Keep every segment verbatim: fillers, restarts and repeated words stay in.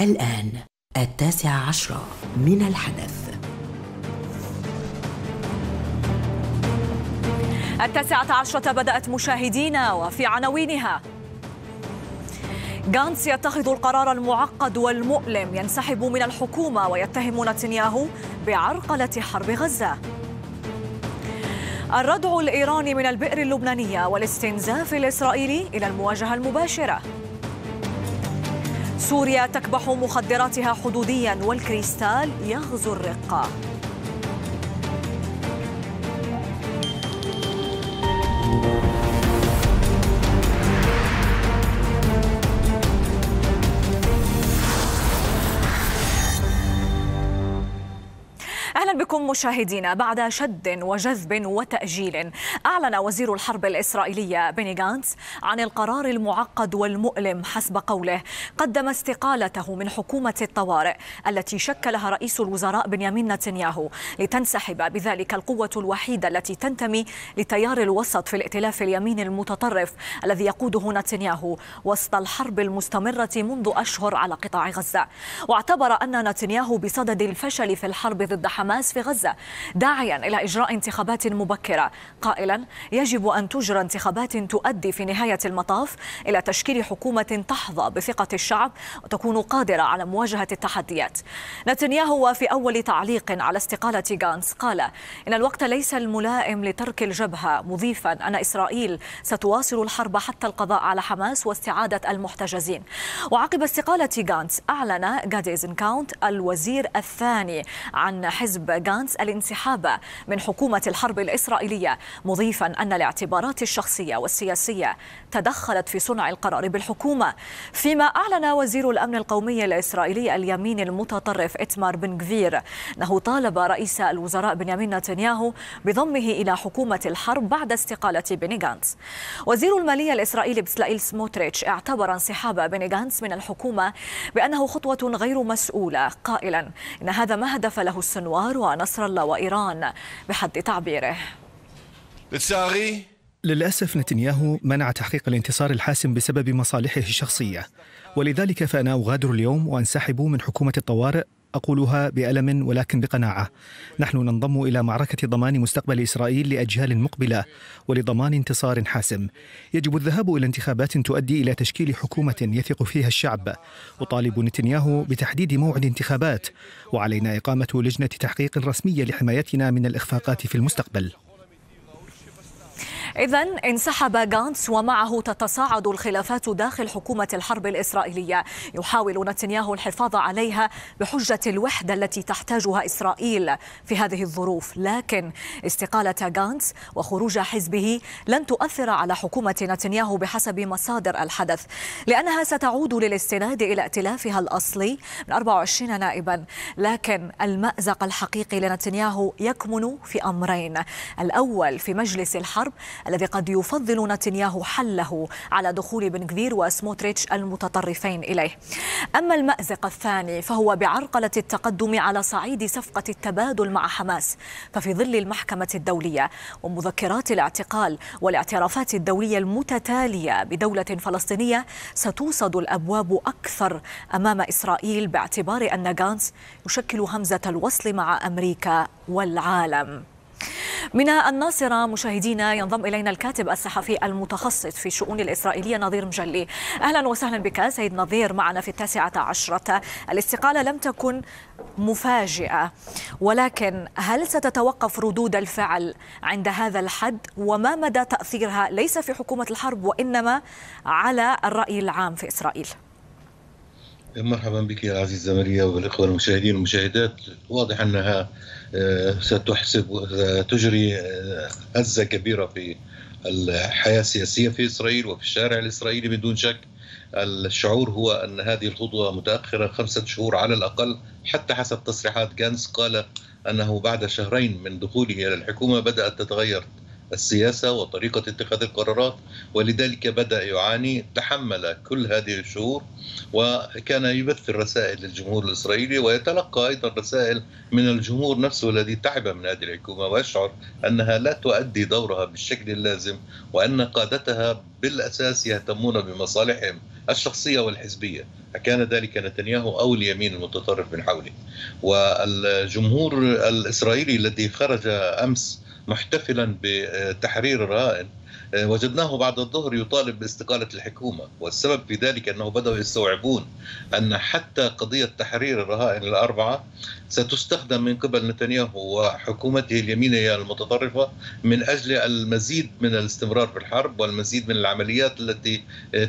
الآن التاسعة عشرة من الحدث. التاسعة عشرة بدأت مشاهدينا، وفي عناوينها: غانتس يتخذ القرار المعقد والمؤلم، ينسحب من الحكومة ويتهم نتنياهو بعرقلة حرب غزة. الردع الإيراني من البئر اللبنانية والاستنزاف الإسرائيلي إلى المواجهة المباشرة. سوريا تكبح مخدراتها حدوديا والكريستال يغزو الرقة. أهلا بكم مشاهدينا. بعد شد وجذب وتأجيل، أعلن وزير الحرب الإسرائيلية بني غانتس عن القرار المعقد والمؤلم. حسب قوله، قدم استقالته من حكومة الطوارئ التي شكلها رئيس الوزراء بنيامين نتنياهو، لتنسحب بذلك القوة الوحيدة التي تنتمي لتيار الوسط في الائتلاف اليمين المتطرف الذي يقوده نتنياهو وسط الحرب المستمرة منذ أشهر على قطاع غزة. واعتبر أن نتنياهو بصدد الفشل في الحرب ضد حماس في غزة، داعيا إلى إجراء انتخابات مبكرة، قائلا يجب أن تجرى انتخابات تؤدي في نهاية المطاف إلى تشكيل حكومة تحظى بثقة الشعب وتكون قادرة على مواجهة التحديات. نتنياهو في أول تعليق على استقالة غانتس قال إن الوقت ليس الملائم لترك الجبهة، مضيفا أن إسرائيل ستواصل الحرب حتى القضاء على حماس واستعادة المحتجزين. وعقب استقالة غانتس أعلن غادي آيزنكوت الوزير الثاني عن حزب غانتس الانسحاب من حكومة الحرب الإسرائيلية، مضيفا أن الاعتبارات الشخصية والسياسية تدخلت في صنع القرار بالحكومة. فيما أعلن وزير الأمن القومي الإسرائيلي اليمين المتطرف إتمار بن غفير أنه طالب رئيس الوزراء بنيامين نتنياهو بضمه إلى حكومة الحرب بعد استقالة بني غانتس. وزير المالية الإسرائيلي بتسلائيل سموتريتش اعتبر انسحاب بني غانتس من الحكومة بأنه خطوة غير مسؤولة، قائلا إن هذا ما هدف له السنوار ونصر الله وإيران، بحد تعبيره. للأسف نتنياهو منع تحقيق الانتصار الحاسم بسبب مصالحه الشخصية، ولذلك فأنا أغادر اليوم وأنسحب من حكومة الطوارئ. أقولها بألم ولكن بقناعة. نحن ننضم إلى معركة ضمان مستقبل إسرائيل لأجيال مقبلة ولضمان انتصار حاسم. يجب الذهاب إلى انتخابات تؤدي إلى تشكيل حكومة يثق فيها الشعب. أطالب نتنياهو بتحديد موعد انتخابات، وعلينا إقامة لجنة تحقيق رسمية لحمايتنا من الإخفاقات في المستقبل. إذن انسحب غانتس ومعه تتصاعد الخلافات داخل حكومة الحرب الإسرائيلية، يحاول نتنياهو الحفاظ عليها بحجة الوحدة التي تحتاجها إسرائيل في هذه الظروف. لكن استقالة غانتس وخروج حزبه لن تؤثر على حكومة نتنياهو بحسب مصادر الحدث، لأنها ستعود للاستناد إلى ائتلافها الأصلي من أربعة وعشرين نائبا. لكن المأزق الحقيقي لنتنياهو يكمن في أمرين: الأول في مجلس الحرب الذي قد يفضل نتنياهو حله على دخول بن غفير وسموتريتش المتطرفين إليه. أما المأزق الثاني فهو بعرقلة التقدم على صعيد صفقة التبادل مع حماس، ففي ظل المحكمة الدولية ومذكرات الاعتقال والاعترافات الدولية المتتالية بدولة فلسطينية ستوصد الأبواب أكثر أمام إسرائيل، باعتبار أن غانتس يشكل همزة الوصل مع أمريكا والعالم. من الناصرة مشاهدينا ينضم إلينا الكاتب الصحفي المتخصص في الشؤون الإسرائيلية نظير مجلي. أهلا وسهلا بك سيد نظير معنا في التاسعة عشرة. الاستقالة لم تكن مفاجئة، ولكن هل ستتوقف ردود الفعل عند هذا الحد، وما مدى تأثيرها ليس في حكومة الحرب وإنما على الرأي العام في إسرائيل؟ مرحبا بك يا عزيزة ماريا والإخوة المشاهدين والمشاهدات. واضح أنها ستحسب تجري هزة كبيرة في الحياة السياسية في إسرائيل وفي الشارع الإسرائيلي بدون شك. الشعور هو أن هذه الخطوة متأخرة خمسة شهور على الأقل، حتى حسب تصريحات غانتس قال أنه بعد شهرين من دخوله إلى الحكومة بدأت تتغير السياسة وطريقة اتخاذ القرارات، ولذلك بدأ يعاني. تحمل كل هذه الشهور وكان يبثر رسائل للجمهور الإسرائيلي، ويتلقى أيضا رسائل من الجمهور نفسه الذي تعب من هذه الحكومة ويشعر أنها لا تؤدي دورها بالشكل اللازم، وأن قادتها بالأساس يهتمون بمصالحهم الشخصية والحزبية، فكان ذلك نتنياهو أو اليمين المتطرف من حوله. والجمهور الإسرائيلي الذي خرج أمس محتفلا بتحرير الرهائن وجدناه بعد الظهر يطالب باستقالة الحكومة، والسبب في ذلك أنه بدأوا يستوعبون أن حتى قضية تحرير الرهائن الأربعة ستستخدم من قبل نتنياهو وحكومته اليمينية المتطرفة من أجل المزيد من الاستمرار في الحرب والمزيد من العمليات التي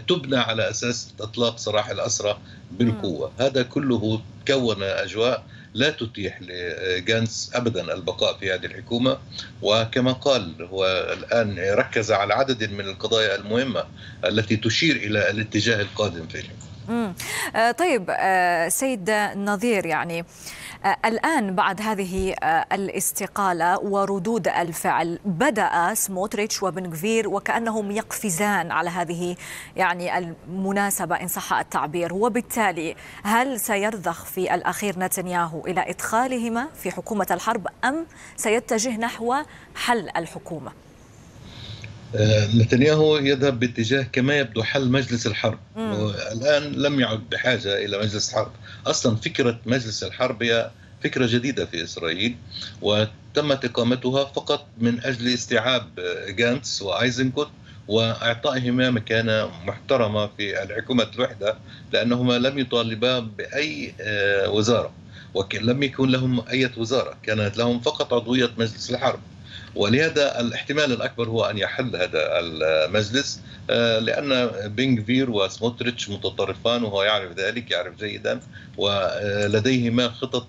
تبنى على أساس إطلاق سراح الأسرى بالقوة. هذا كله كون أجواء لا تتيح لغانتس أبدا البقاء في هذه الحكومة، وكما قال هو الآن ركز على عدد من القضايا المهمة التي تشير إلى الاتجاه القادم في الحكومة. امم طيب سيد نظير، يعني الآن بعد هذه الاستقالة وردود الفعل بدأ سموتريتش وبن غفير وكأنهم يقفزان على هذه يعني المناسبة إن صح التعبير، وبالتالي هل سيرضخ في الأخير نتنياهو إلى إدخالهما في حكومة الحرب أم سيتجه نحو حل الحكومة؟ نتنياهو يذهب باتجاه كما يبدو حل مجلس الحرب. الآن لم يعد بحاجة إلى مجلس الحرب، أصلا فكرة مجلس الحرب هي فكرة جديدة في إسرائيل وتمت إقامتها فقط من أجل استيعاب غانتس وآيزنكوت وإعطائهما مكانة محترمة في الحكومة الوحدة، لأنهما لم يطالبا بأي وزارة ولم يكن لهم أي وزارة، كانت لهم فقط عضوية مجلس الحرب. ولهذا الاحتمال الأكبر هو أن يحل هذا المجلس، لأن بن غفير وسموتريتش متطرفان وهو يعرف ذلك، يعرف جيدا، ولديهما خطط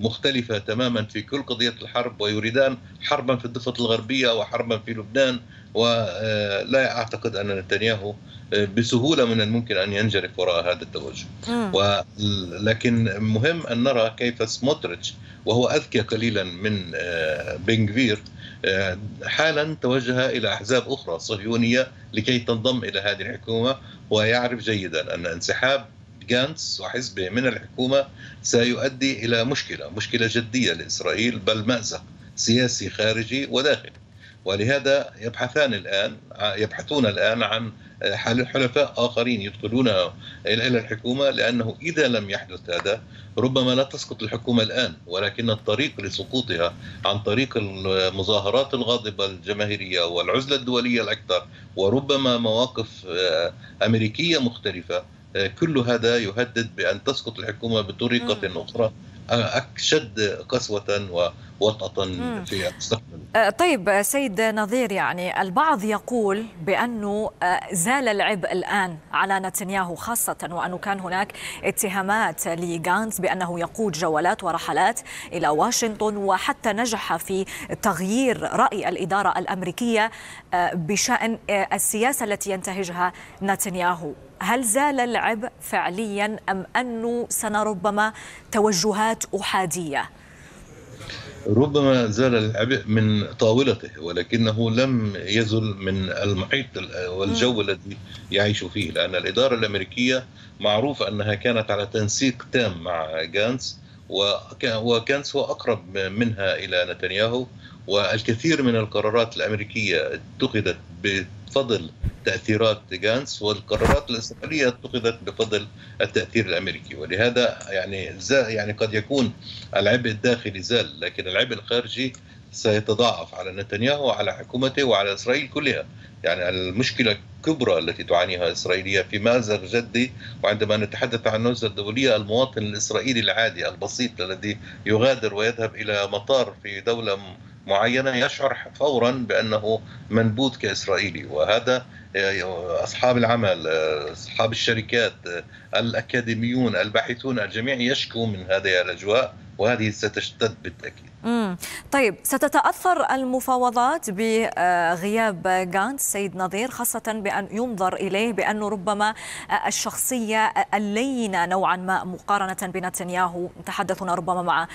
مختلفة تماما في كل قضية الحرب، ويريدان حربا في الضفة الغربية وحربا في لبنان، ولا أعتقد أن نتنياهو بسهولة من الممكن أن ينجرف وراء هذا التوجه. ولكن مهم أن نرى كيف سموتريتش وهو أذكى قليلا من بن غفير حالا توجه إلى أحزاب أخرى صهيونية لكي تنضم إلى هذه الحكومة، ويعرف جيدا أن انسحاب غانتس وحزبه من الحكومة سيؤدي إلى مشكلة مشكلة جدية لإسرائيل، بل مأزق سياسي خارجي وداخلي. ولهذا يبحثان الآن يبحثون الآن عن حلفاء آخرين يدخلون إلى الحكومة، لأنه إذا لم يحدث هذا ربما لا تسقط الحكومة الآن، ولكن الطريق لسقوطها عن طريق المظاهرات الغاضبة الجماهيرية والعزلة الدولية الأكثر، وربما مواقف أمريكية مختلفة، كل هذا يهدد بأن تسقط الحكومة بطريقة أخرى أشد قسوة ووطأة في المستقبل. طيب سيد نظير، يعني البعض يقول بأنه زال العبء الآن على نتنياهو، خاصة وأنه كان هناك اتهامات لغانتس بأنه يقود جولات ورحلات إلى واشنطن، وحتى نجح في تغيير رأي الإدارة الأمريكية بشأن السياسة التي ينتهجها نتنياهو. هل زال العبء فعليا أم أنه سنرى ربما توجهات أحادية؟ ربما زال العبء من طاولته، ولكنه لم يزل من المحيط والجو الذي يعيش فيه، لأن الإدارة الأمريكية معروف أنها كانت على تنسيق تام مع غانتس، وغانتس هو أقرب منها إلى نتنياهو، والكثير من القرارات الأمريكية اتخذت ب بفضل تأثيرات غانتس، والقرارات الإسرائيلية اتخذت بفضل التأثير الأمريكي. ولهذا يعني يعني قد يكون العبء الداخلي زال، لكن العبء الخارجي سيتضاعف على نتنياهو وعلى حكومته وعلى إسرائيل كلها. يعني المشكلة الكبرى التي تعانيها إسرائيلية في مأزق جدي، وعندما نتحدث عن النزهة الدولية المواطن الإسرائيلي العادي البسيط الذي يغادر ويذهب إلى مطار في دولة معينة يشعر فورا بأنه منبوذ كإسرائيلي، وهذا أصحاب العمل، أصحاب الشركات، الأكاديميون، الباحثون، الجميع يشكو من هذه الأجواء، وهذه ستشتد بالتأكيد. مم. طيب ستتأثر المفاوضات بغياب غانتس سيد نظير، خاصة بأن ينظر إليه بأنه ربما الشخصية اللينة نوعا ما مقارنة بنتنياهو، تحدثنا ربما مع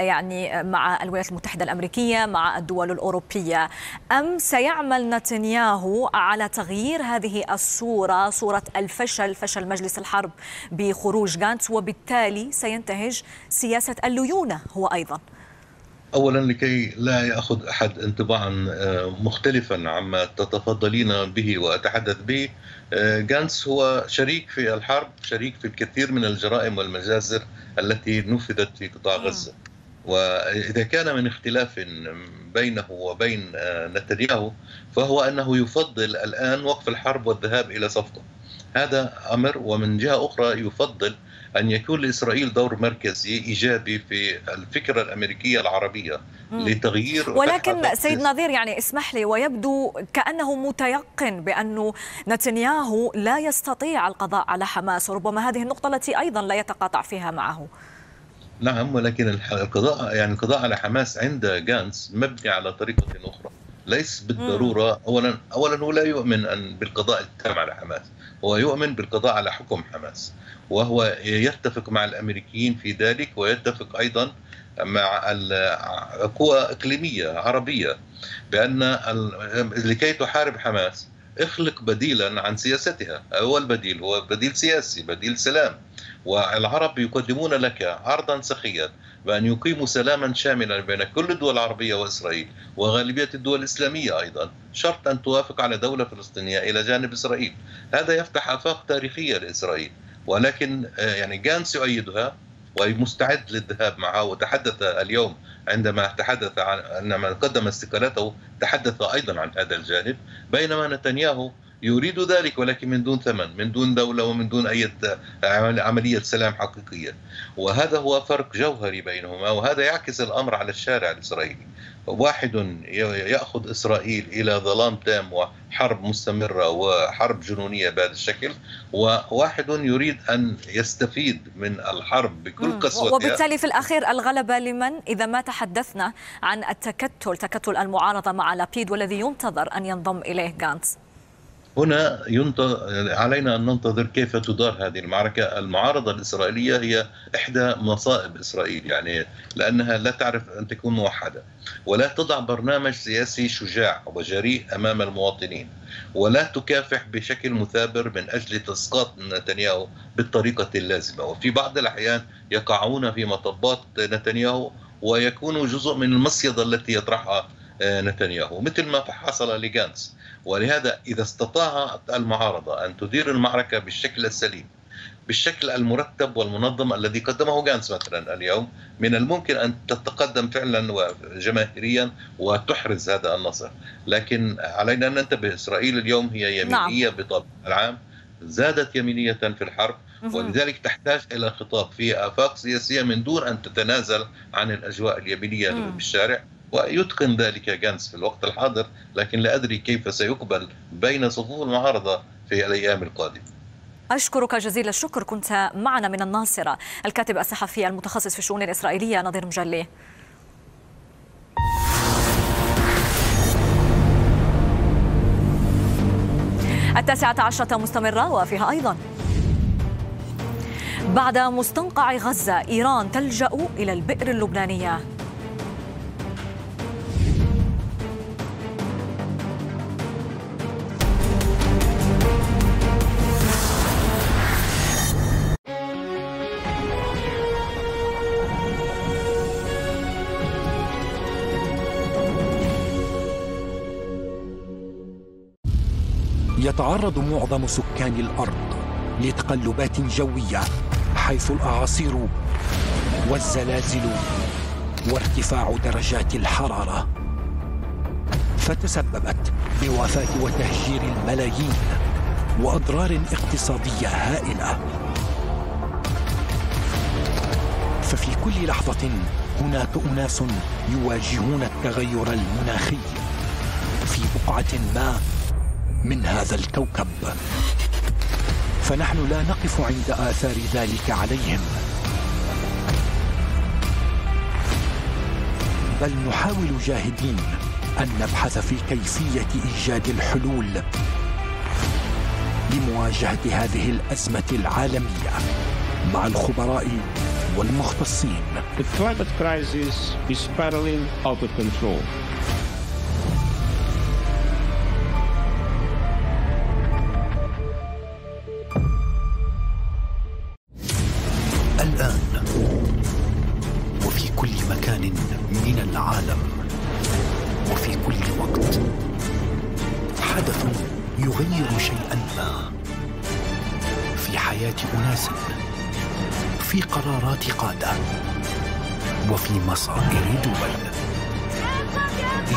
يعني مع الولايات المتحدة الأمريكية، مع الدول الأوروبية، أم سيعمل نتنياهو على تغيير هذه الصورة، صورة الفشل، فشل مجلس الحرب بخروج غانتس، وبالتالي سينتهج سياسة الليونة هو أيضا؟ أولا لكي لا يأخذ أحد انطباعا مختلفا عما تتفضلين به وأتحدث به، غانتس هو شريك في الحرب، شريك في الكثير من الجرائم والمجازر التي نفذت في قطاع غزة. وإذا كان من اختلاف بينه وبين نتنياهو فهو أنه يفضل الآن وقف الحرب والذهاب إلى صفقة، هذا أمر. ومن جهة أخرى يفضل أن يكون لإسرائيل دور مركزي إيجابي في الفكرة الأمريكية العربية لتغيير. ولكن سيد نظير، يعني اسمح لي، ويبدو كأنه متيقن بأنه نتنياهو لا يستطيع القضاء على حماس، وربما هذه النقطة التي أيضا لا يتقاطع فيها معه. نعم، ولكن القضاء يعني القضاء على حماس عند غانتس مبني على طريقة أخرى، ليس بالضرورة. أولا أولا هو لا يؤمن أن بالقضاء التام على حماس، هو يؤمن بالقضاء على حكم حماس، وهو يتفق مع الأمريكيين في ذلك، ويتفق أيضا مع القوى إقليمية عربية بأن لكي تحارب حماس اخلق بديلا عن سياستها. أول بديل هو بديل سياسي، بديل سلام، والعرب يقدمون لك عرضا سخيا بأن يقيموا سلاما شاملا بين كل الدول العربية وإسرائيل وغالبية الدول الإسلامية أيضا، شرط أن توافق على دولة فلسطينية إلى جانب إسرائيل. هذا يفتح آفاق تاريخية لإسرائيل، ولكن يعني غانتس يؤيدها ومستعد للذهاب معها. وتحدث اليوم عندما تحدث عن عندما قدم استقالته تحدث أيضا عن هذا الجانب، بينما نتنياهو يريد ذلك ولكن من دون ثمن، من دون دولة ومن دون أي عملية سلام حقيقية. وهذا هو فرق جوهري بينهما، وهذا يعكس الأمر على الشارع الإسرائيلي. واحد يأخذ إسرائيل إلى ظلام تام وحرب مستمرة وحرب جنونية بهذا الشكل، وواحد يريد أن يستفيد من الحرب بكل قسوتها. وبالتالي في الأخير الغلبة لمن؟ إذا ما تحدثنا عن التكتل، تكتل المعارضة مع لابيد والذي ينتظر أن ينضم إليه غانتس. هنا علينا أن ننتظر كيف تدار هذه المعركة. المعارضة الإسرائيلية هي إحدى مصائب إسرائيل، يعني لأنها لا تعرف أن تكون موحدة، ولا تضع برنامج سياسي شجاع وجريء أمام المواطنين، ولا تكافح بشكل مثابر من أجل تسقيط نتنياهو بالطريقة اللازمة. وفي بعض الأحيان يقعون في مطبات نتنياهو ويكونوا جزء من المصيدة التي يطرحها نتنياهو، مثل ما حصل لغانتس. ولهذا إذا استطاعت المعارضة أن تدير المعركة بالشكل السليم، بالشكل المرتب والمنظم الذي قدمه غانتس مثلا اليوم، من الممكن أن تتقدم فعلا وجماهيريا وتحرز هذا النصر. لكن علينا أن ننتبه، إسرائيل اليوم هي يمينية بطبع العام، زادت يمينية في الحرب، ولذلك تحتاج إلى خطاب في آفاق سياسية من دون أن تتنازل عن الأجواء اليمينية بالشارع. ويتقن ذلك غانتس في الوقت الحاضر، لكن لا أدري كيف سيقبل بين صفوف المعارضة في الأيام القادمة. أشكرك جزيل الشكر، كنت معنا من الناصرة الكاتب الصحفي المتخصص في الشؤون الإسرائيلية نظير مجلي. التاسعة عشرة مستمرة وفيها أيضا: بعد مستنقع غزة إيران تلجأ إلى البئر اللبنانية. يتعرض معظم سكان الأرض لتقلبات جوية، حيث الأعاصير والزلازل وارتفاع درجات الحرارة، فتسببت بوفاة وتهجير الملايين وأضرار اقتصادية هائلة. ففي كل لحظة هناك أناس يواجهون التغير المناخي في بقعة ما من هذا الكوكب، فنحن لا نقف عند آثار ذلك عليهم، بل نحاول جاهدين أن نبحث في كيفية إيجاد الحلول لمواجهة هذه الأزمة العالمية مع الخبراء والمختصين. The climate crisis is spiraling out of control. يغير شيئا ما في حياة أناس، في قرارات قادة، وفي مصائر دول،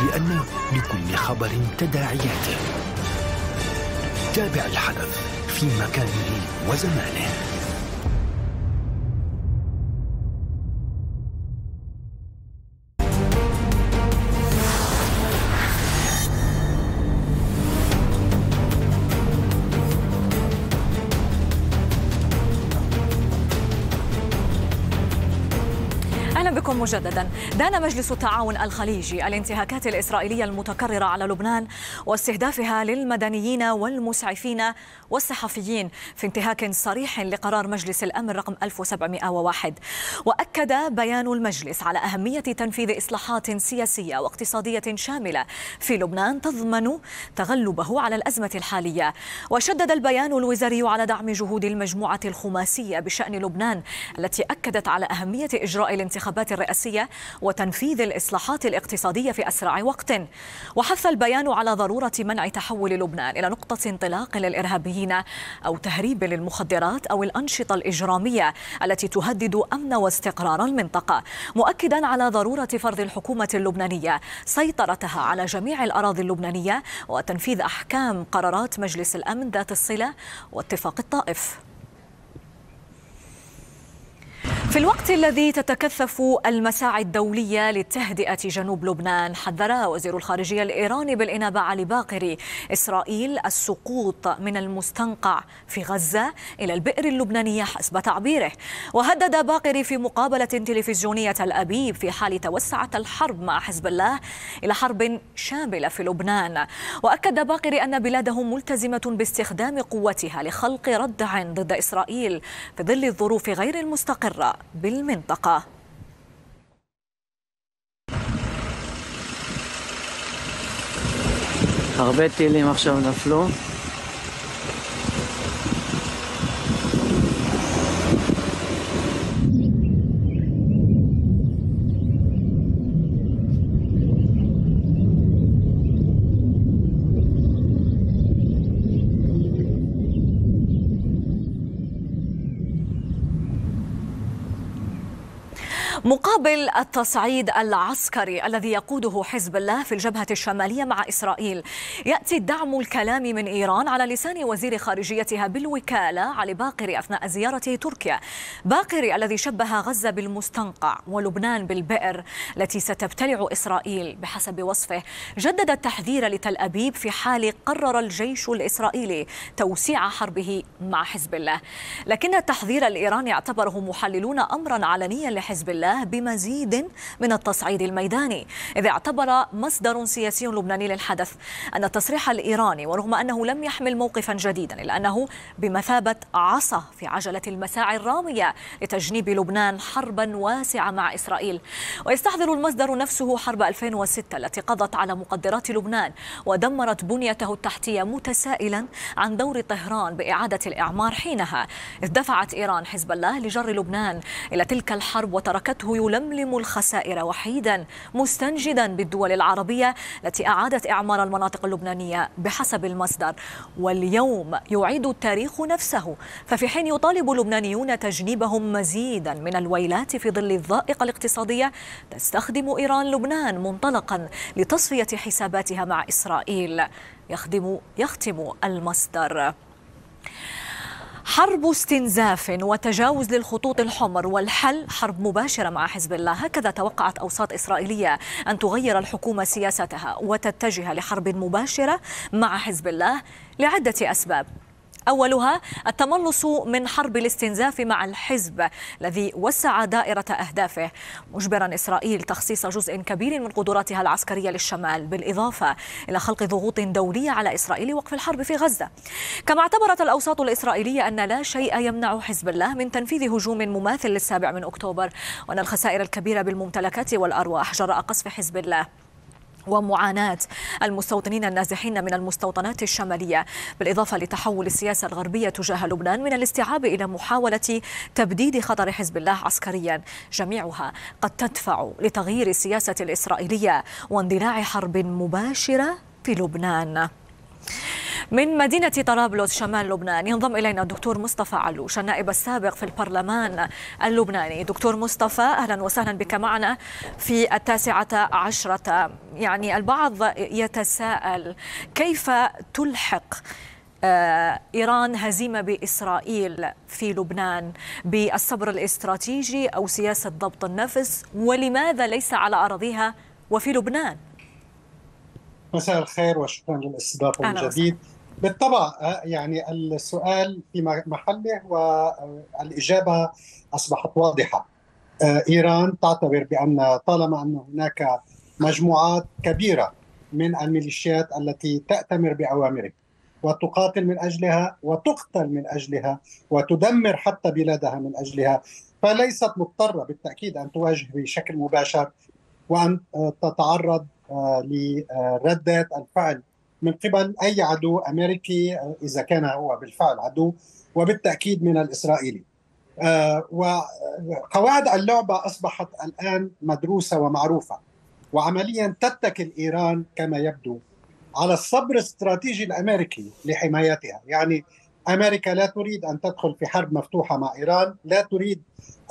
لأن لكل خبر تداعياته. تابع الحدث في مكانه وزمانه. مجددا دان مجلس التعاون الخليجي الانتهاكات الإسرائيلية المتكررة على لبنان واستهدافها للمدنيين والمسعفين والصحفيين في انتهاك صريح لقرار مجلس الأمن رقم ألف وسبعمئة وواحد. وأكد بيان المجلس على أهمية تنفيذ إصلاحات سياسية واقتصادية شاملة في لبنان تضمن تغلبه على الأزمة الحالية. وشدد البيان الوزاري على دعم جهود المجموعة الخماسية بشأن لبنان التي أكدت على أهمية إجراء الانتخابات الرئاسية وتنفيذ الإصلاحات الاقتصادية في أسرع وقت. وحث البيان على ضرورة منع تحول لبنان إلى نقطة انطلاق للإرهابيين أو تهريب للمخدرات أو الأنشطة الإجرامية التي تهدد أمن واستقرار المنطقة، مؤكدا على ضرورة فرض الحكومة اللبنانية سيطرتها على جميع الأراضي اللبنانية وتنفيذ أحكام قرارات مجلس الأمن ذات الصلة واتفاق الطائف. في الوقت الذي تتكثف المساعي الدولية لتهدئة جنوب لبنان، حذر وزير الخارجية الإيراني بالإنابة علي باقري إسرائيل السقوط من المستنقع في غزة إلى البئر اللبنانية حسب تعبيره. وهدد باقري في مقابلة تلفزيونية تل أبيب في حال توسعت الحرب مع حزب الله إلى حرب شاملة في لبنان. وأكد باقري أن بلاده ملتزمة باستخدام قوتها لخلق ردع ضد إسرائيل في ظل الظروف غير المستقرة بالمنطقة. הרבה טילים עכשיו נפלו. مقابل التصعيد العسكري الذي يقوده حزب الله في الجبهة الشمالية مع إسرائيل، يأتي الدعم الكلامي من إيران على لسان وزير خارجيتها بالوكالة علي باقري أثناء زيارته تركيا. باقري الذي شبه غزة بالمستنقع ولبنان بالبئر التي ستبتلع إسرائيل بحسب وصفه، جدد التحذير لتل أبيب في حال قرر الجيش الإسرائيلي توسيع حربه مع حزب الله. لكن التحذير الإيراني اعتبره محللون أمرا علنيا لحزب الله بمزيد من التصعيد الميداني، إذ اعتبر مصدر سياسي لبناني للحدث أن التصريح الإيراني ورغم أنه لم يحمل موقفا جديدا إلا أنه بمثابة عصا في عجلة المساعي الرامية لتجنيب لبنان حربا واسعة مع إسرائيل. ويستحضر المصدر نفسه حرب ألفين وستة التي قضت على مقدرات لبنان ودمرت بنيته التحتية، متسائلا عن دور طهران بإعادة الإعمار حينها، إذ دفعت إيران حزب الله لجر لبنان إلى تلك الحرب وتركته يلملم الخسائر وحيدا مستنجدا بالدول العربية التي أعادت إعمار المناطق اللبنانية بحسب المصدر. واليوم يعيد التاريخ نفسه، ففي حين يطالب اللبنانيون تجنيبهم مزيدا من الويلات في ظل الضائقة الاقتصادية، تستخدم إيران لبنان منطلقا لتصفية حساباتها مع إسرائيل. يخدم يختم المصدر: حرب استنزاف وتجاوز للخطوط الحمر والحل حرب مباشرة مع حزب الله. هكذا توقعت أوساط إسرائيلية أن تغير الحكومة سياستها وتتجه لحرب مباشرة مع حزب الله لعدة أسباب. أولها التملص من حرب الاستنزاف مع الحزب الذي وسع دائرة أهدافه، مجبرا إسرائيل تخصيص جزء كبير من قدراتها العسكرية للشمال، بالإضافة إلى خلق ضغوط دولية على إسرائيل لوقف الحرب في غزة. كما اعتبرت الأوساط الإسرائيلية أن لا شيء يمنع حزب الله من تنفيذ هجوم مماثل للسابع من أكتوبر، وأن الخسائر الكبيرة بالممتلكات والأرواح جراء قصف حزب الله ومعاناة المستوطنين النازحين من المستوطنات الشمالية، بالإضافة لتحول السياسة الغربية تجاه لبنان من الاستيعاب إلى محاولة تبديد خطر حزب الله عسكريا، جميعها قد تدفع لتغيير السياسة الإسرائيلية واندلاع حرب مباشرة في لبنان. من مدينة طرابلس شمال لبنان ينضم إلينا الدكتور مصطفى علوش النائب السابق في البرلمان اللبناني. دكتور مصطفى أهلا وسهلا بك معنا في التاسعة عشرة. يعني البعض يتساءل كيف تلحق إيران هزيمة بإسرائيل في لبنان بالصبر الاستراتيجي أو سياسة ضبط النفس، ولماذا ليس على أراضيها وفي لبنان؟ مساء الخير وشكرا للاستضافة من جديد. بالطبع يعني السؤال في محله والإجابة أصبحت واضحة. إيران تعتبر بأن طالما أن هناك مجموعات كبيرة من الميليشيات التي تأتمر بأوامره وتقاتل من أجلها وتقتل من أجلها وتدمر حتى بلادها من أجلها، فليست مضطرة بالتأكيد أن تواجه بشكل مباشر وأن تتعرض لردات الفعل من قبل أي عدو أمريكي إذا كان هو بالفعل عدو، وبالتأكيد من الإسرائيلي. وقواعد اللعبة أصبحت الآن مدروسة ومعروفة، وعمليا تتكل إيران كما يبدو على الصبر الاستراتيجي الأمريكي لحمايتها. يعني أمريكا لا تريد أن تدخل في حرب مفتوحة مع إيران، لا تريد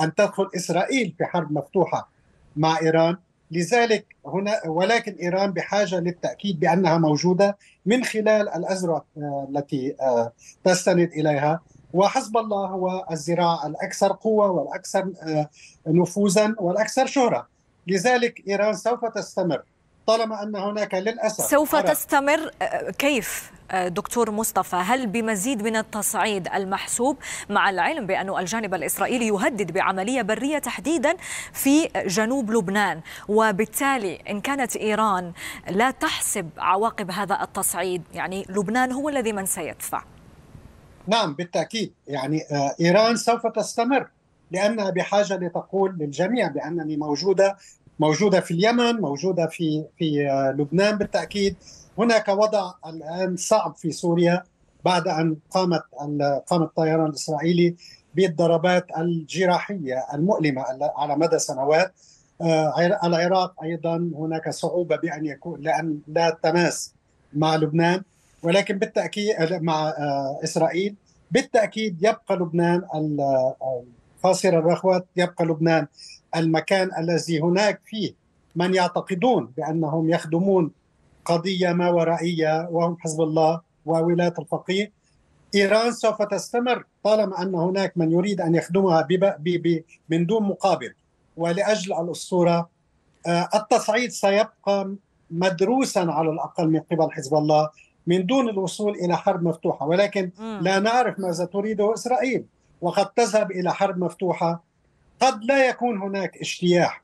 أن تدخل إسرائيل في حرب مفتوحة مع إيران، لذلك هنا ولكن إيران بحاجة للتأكيد بأنها موجودة من خلال الأزرع التي تستند إليها، وحزب الله هو الذراع الأكثر قوة والأكثر نفوذا والأكثر شهرة، لذلك إيران سوف تستمر طالما أن هناك للأسف سوف أرى. تستمر كيف دكتور مصطفى؟ هل بمزيد من التصعيد المحسوب، مع العلم بأن الجانب الإسرائيلي يهدد بعملية برية تحديدا في جنوب لبنان، وبالتالي إن كانت إيران لا تحسب عواقب هذا التصعيد يعني لبنان هو الذي من سيدفع؟ نعم بالتأكيد، يعني إيران سوف تستمر لأنها بحاجة لتقول للجميع بأنني موجودة، موجودة في اليمن، موجودة في في لبنان بالتأكيد. هناك وضع الآن صعب في سوريا بعد أن قامت قام الطيران الإسرائيلي بالضربات الجراحية المؤلمة على مدى سنوات. العراق أيضا هناك صعوبة بأن يكون لأن لا تماس مع لبنان، ولكن بالتأكيد مع إسرائيل بالتأكيد يبقى لبنان قاصر الرخوة، يبقى لبنان المكان الذي هناك فيه من يعتقدون بأنهم يخدمون قضية ما ورائية وهم حزب الله وولاية الفقيه. إيران سوف تستمر طالما أن هناك من يريد أن يخدمها من دون مقابل. ولأجل الأسطورة التصعيد سيبقى مدروسا على الأقل من قبل حزب الله من دون الوصول إلى حرب مفتوحة، ولكن لا نعرف ماذا تريده إسرائيل، وقد تذهب إلى حرب مفتوحة، قد لا يكون هناك اجتياح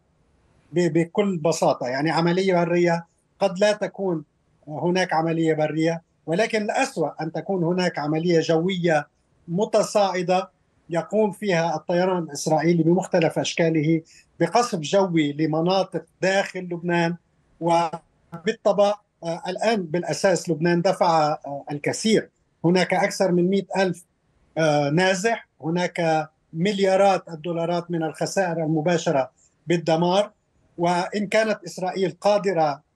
بكل بساطة، يعني عملية برية قد لا تكون هناك عملية برية، ولكن الأسوأ أن تكون هناك عملية جوية متصاعدة يقوم فيها الطيران الإسرائيلي بمختلف أشكاله بقصف جوي لمناطق داخل لبنان. وبالطبع الآن بالأساس لبنان دفع الكثير، هناك أكثر من مئة ألف نازح، هناك مليارات الدولارات من الخسائر المباشرة بالدمار، وإن كانت إسرائيل قادرة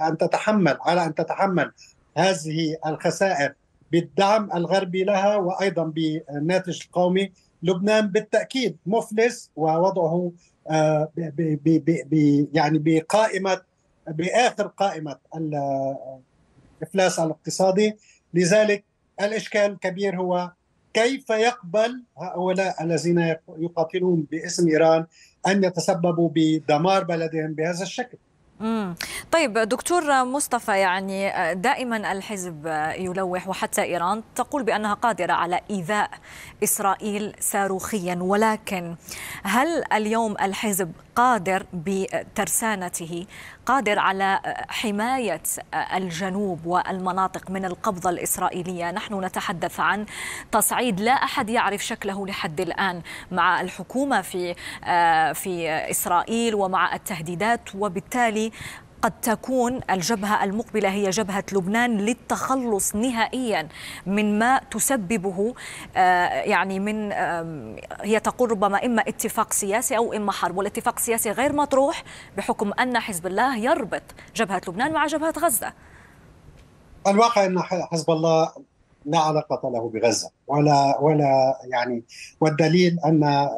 أن تتحمل على أن تتحمل هذه الخسائر بالدعم الغربي لها وأيضا بالناتج القومي، لبنان بالتأكيد مفلس ووضعه يعني بقائمة بآخر قائمة الإفلاس الاقتصادي. لذلك الإشكال الكبير هو كيف يقبل هؤلاء الذين يقاتلون باسم إيران أن يتسببوا بدمار بلدهم بهذا الشكل؟ مم. طيب دكتور مصطفى، يعني دائما الحزب يلوح وحتى إيران تقول بأنها قادرة على إيذاء إسرائيل صاروخيا، ولكن هل اليوم الحزب قادر بترسانته قادر على حماية الجنوب والمناطق من القبضة الإسرائيلية؟ نحن نتحدث عن تصعيد لا أحد يعرف شكله لحد الآن مع الحكومة في في إسرائيل ومع التهديدات، وبالتالي قد تكون الجبهة المقبلة هي جبهة لبنان للتخلص نهائيا من ما تسببه، يعني من هي تقول ربما إما اتفاق سياسي أو إما حرب، والاتفاق السياسي غير مطروح بحكم أن حزب الله يربط جبهة لبنان مع جبهة غزة. الواقع ان حزب الله لا علاقة له بغزة ولا ولا يعني، والدليل ان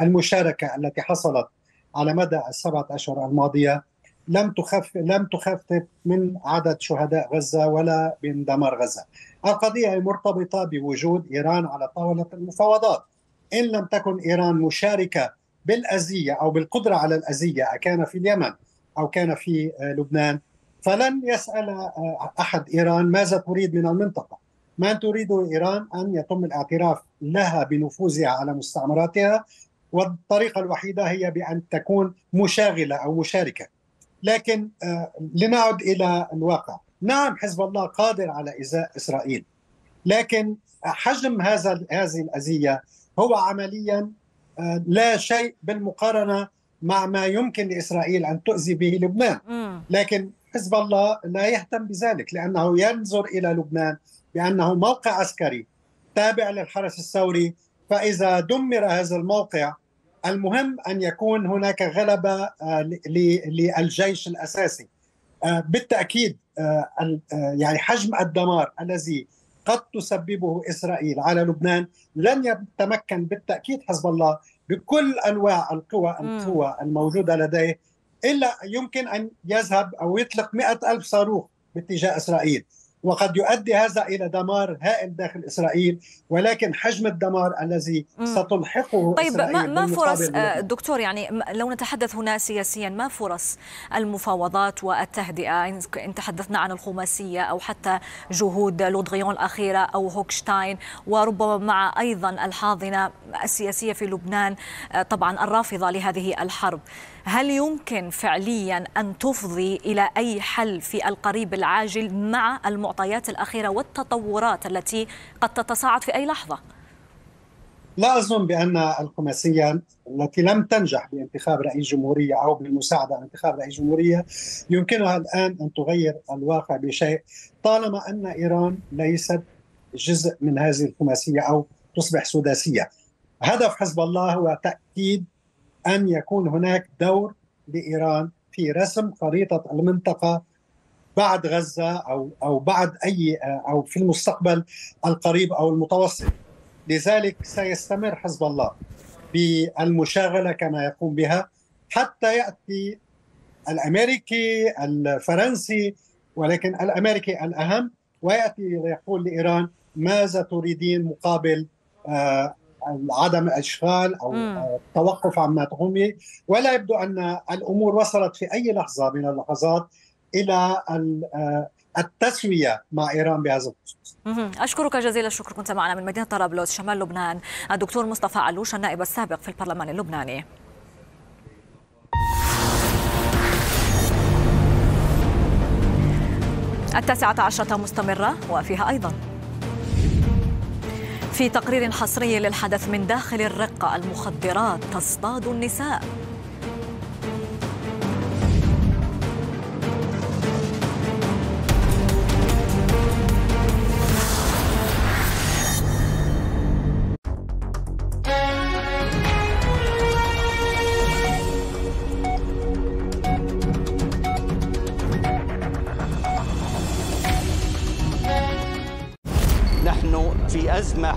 المشاركة التي حصلت على مدى السبعة أشهر الماضية لم تخف لم تخفف من عدد شهداء غزة ولا من دمار غزة. القضية مرتبطة بوجود إيران على طاولة المفاوضات. إن لم تكن إيران مشاركة بالأزية أو بالقدرة على الأزية، كان في اليمن أو كان في لبنان، فلن يسأل أحد إيران ماذا تريد من المنطقة. ما تريده إيران أن يتم الاعتراف لها بنفوذها على مستعمراتها، والطريقة الوحيدة هي بأن تكون مشاغلة أو مشاركة. لكن لنعد إلى الواقع، نعم حزب الله قادر على إزاء إسرائيل، لكن حجم هذا هذه الأذية هو عمليا لا شيء بالمقارنة مع ما يمكن لإسرائيل أن تؤذي به لبنان. لكن حزب الله لا يهتم بذلك، لأنه ينظر إلى لبنان بأنه موقع عسكري تابع للحرس الثوري، فإذا دمر هذا الموقع المهم أن يكون هناك غلبة للجيش الأساسي. بالتأكيد يعني حجم الدمار الذي قد تسببه إسرائيل على لبنان لن يتمكن بالتأكيد حزب الله بكل أنواع القوى القوى الموجودة لديه، إلا يمكن أن يذهب أو يطلق مئة ألف صاروخ باتجاه إسرائيل، وقد يؤدي هذا إلى دمار هائل داخل إسرائيل، ولكن حجم الدمار الذي ستلحقه طيب إسرائيل. طيب ما فرص دكتور، يعني لو نتحدث هنا سياسيا، ما فرص المفاوضات والتهدئة إن تحدثنا عن الخماسية أو حتى جهود لودغيون الأخيرة أو هوكشتاين، وربما مع أيضا الحاضنة السياسية في لبنان طبعا الرافضة لهذه الحرب؟ هل يمكن فعليا أن تفضي إلى أي حل في القريب العاجل مع المعطيات الأخيرة والتطورات التي قد تتصاعد في أي لحظة؟ لا أظن بأن الخماسية التي لم تنجح بانتخاب رئيس جمهورية أو بالمساعدة على انتخاب رئيس جمهورية يمكنها الآن أن تغير الواقع بشيء، طالما أن إيران ليست جزء من هذه الخماسية أو تصبح سداسية. هدف حزب الله هو تأكيد أن يكون هناك دور لإيران في رسم خريطة المنطقة بعد غزة أو أو بعد أي أو في المستقبل القريب أو المتوسط. لذلك سيستمر حزب الله بالمشاغلة كما يقوم بها حتى يأتي الأمريكي الفرنسي، ولكن الأمريكي الأهم، ويأتي ويقول لإيران ماذا تريدين مقابل آه عدم الاشغال او التوقف عما تقوم به. ولا يبدو ان الامور وصلت في اي لحظه من اللحظات الى التسويه مع ايران بهذا الخصوص. اشكرك جزيل الشكر، كنت معنا من مدينه طرابلس شمال لبنان الدكتور مصطفى علوش النائب السابق في البرلمان اللبناني. التاسعة عشرة مستمره وفيها ايضا في تقرير حصري للحدث من داخل الرقة، المخدرات تصطاد النساء.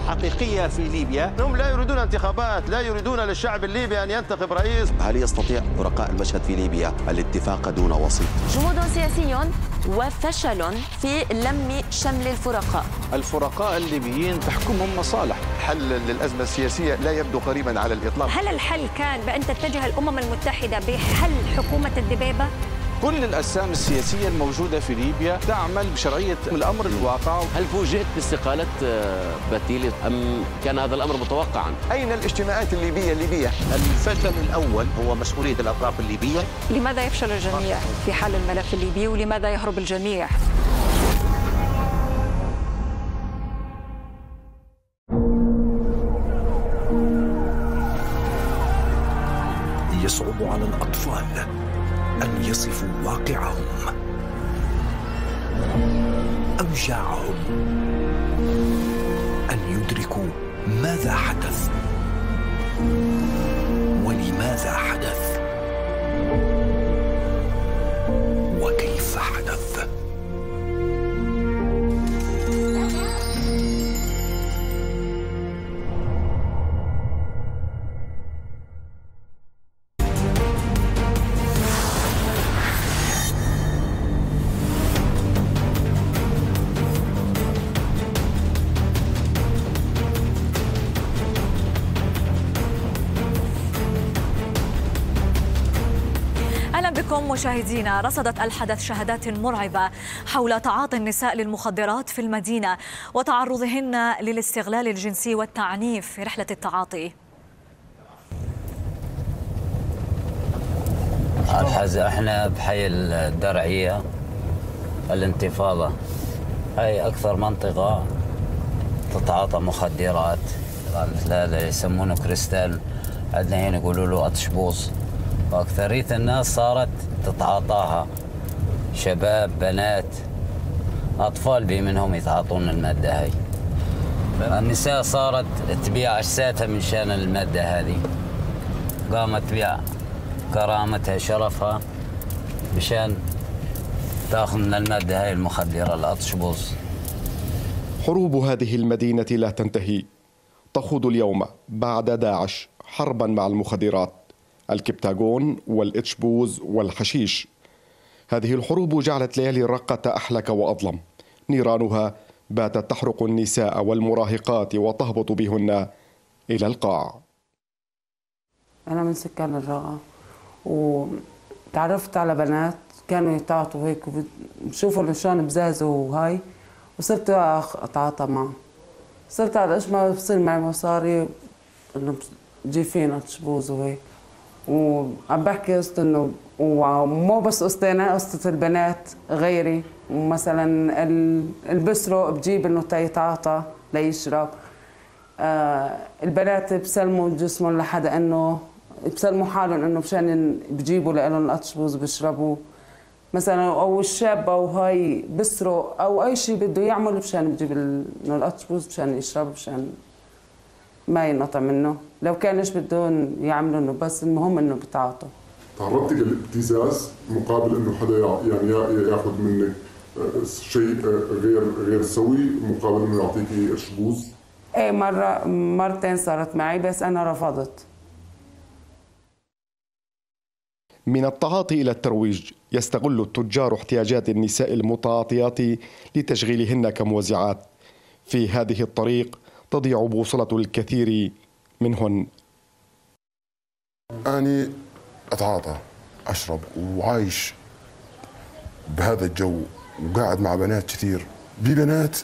حقيقية في ليبيا، هم لا يريدون انتخابات، لا يريدون للشعب الليبي أن ينتخب رئيس. هل يستطيع فرقاء المشهد في ليبيا الاتفاق دون وسيط؟ جمود سياسي وفشل في لم شمل الفرقاء. الفرقاء الليبيين تحكمهم مصالح. حل للأزمة السياسية لا يبدو قريبا على الإطلاق. هل الحل كان بأن تتجه الأمم المتحدة بحل حكومة الذبابة؟ كل الأجسام السياسية الموجودة في ليبيا تعمل بشرعية الأمر الواقع. هل فوجئت باستقالة بتيلي أم كان هذا الأمر متوقعا؟ أين الاجتماعات الليبية الليبية؟ الفشل الأول هو مسؤولية الأطراف الليبية. لماذا يفشل الجميع في حل الملف الليبي ولماذا يهرب الجميع؟ يصعب على الأطفال أن يصفوا واقعهم، أوجاعهم، أن يدركوا ماذا حدث ولماذا حدث وكيف حدث. عليكم مشاهدينا. رصدت الحدث شهادات مرعبة حول تعاطي النساء للمخدرات في المدينة وتعرضهن للاستغلال الجنسي والتعنيف في رحلة التعاطي. الحزة احنا بحي الدرعية الانتفاضة، هي أكثر منطقة تتعاطى مخدرات، مثل هذا يسمونه كريستال، عندنا هنا يقولوا له أطشبوص، وأكثرية الناس صارت تتعاطاها، شباب بنات أطفال بي منهم يتعاطون المادة هاي. النساء صارت تبيع أجسادها من شان المادة هذه، قامت تبيع كرامتها شرفها مشان تاخذ من المادة هاي المخدرة الأطشبوص. حروب هذه المدينة لا تنتهي، تخوض اليوم بعد داعش حربا مع المخدرات، الكبتاغون والإتشبوز والحشيش. هذه الحروب جعلت ليالي الرقة أحلك وأظلم، نيرانها باتت تحرق النساء والمراهقات وتهبط بهن إلى القاع. أنا من سكان الرقة وتعرفت على بنات كانوا يتعاطوا هيك وبشوفوا الشان بزازه وهاي، وصرت أتعاطى معهم، صرت على إيش ما بصير معي مصاري إنه جيفين أتشبوز وهيك، وعم بحكي قصة إنه ومو بس قصتي أنا، قصة البنات غيري، ومثلا اللي بسرق بجيب إنه تيتعاطى ليشرب، آه البنات بسلموا جسمهم لحدا إنه بسلموا حالهم إنه مشان بجيبوا لإلهم الأطشبوز بيشربوه، مثلا أو الشاب أو هاي بسرق أو أي شيء بده يعمل مشان بجيب إنه الأطشبوز مشان يشرب مشان ما ينقطع منه، لو كان ايش بدهم يعملوا انه بس المهم انه بتعاطوا. تعرضتي للابتزاز مقابل انه حدا يعني ياخذ منك شيء غير غير سوي مقابل انه يعطيكي شبوز؟ ايه مره مرتين صارت معي بس انا رفضت. من التعاطي الى الترويج، يستغل التجار احتياجات النساء المتعاطيات لتشغيلهن كموزعات. في هذه الطريق تضيع بوصلة الكثير منهن. أنا أتعاطى أشرب وعايش بهذا الجو وقاعد مع بنات كثير، ببنات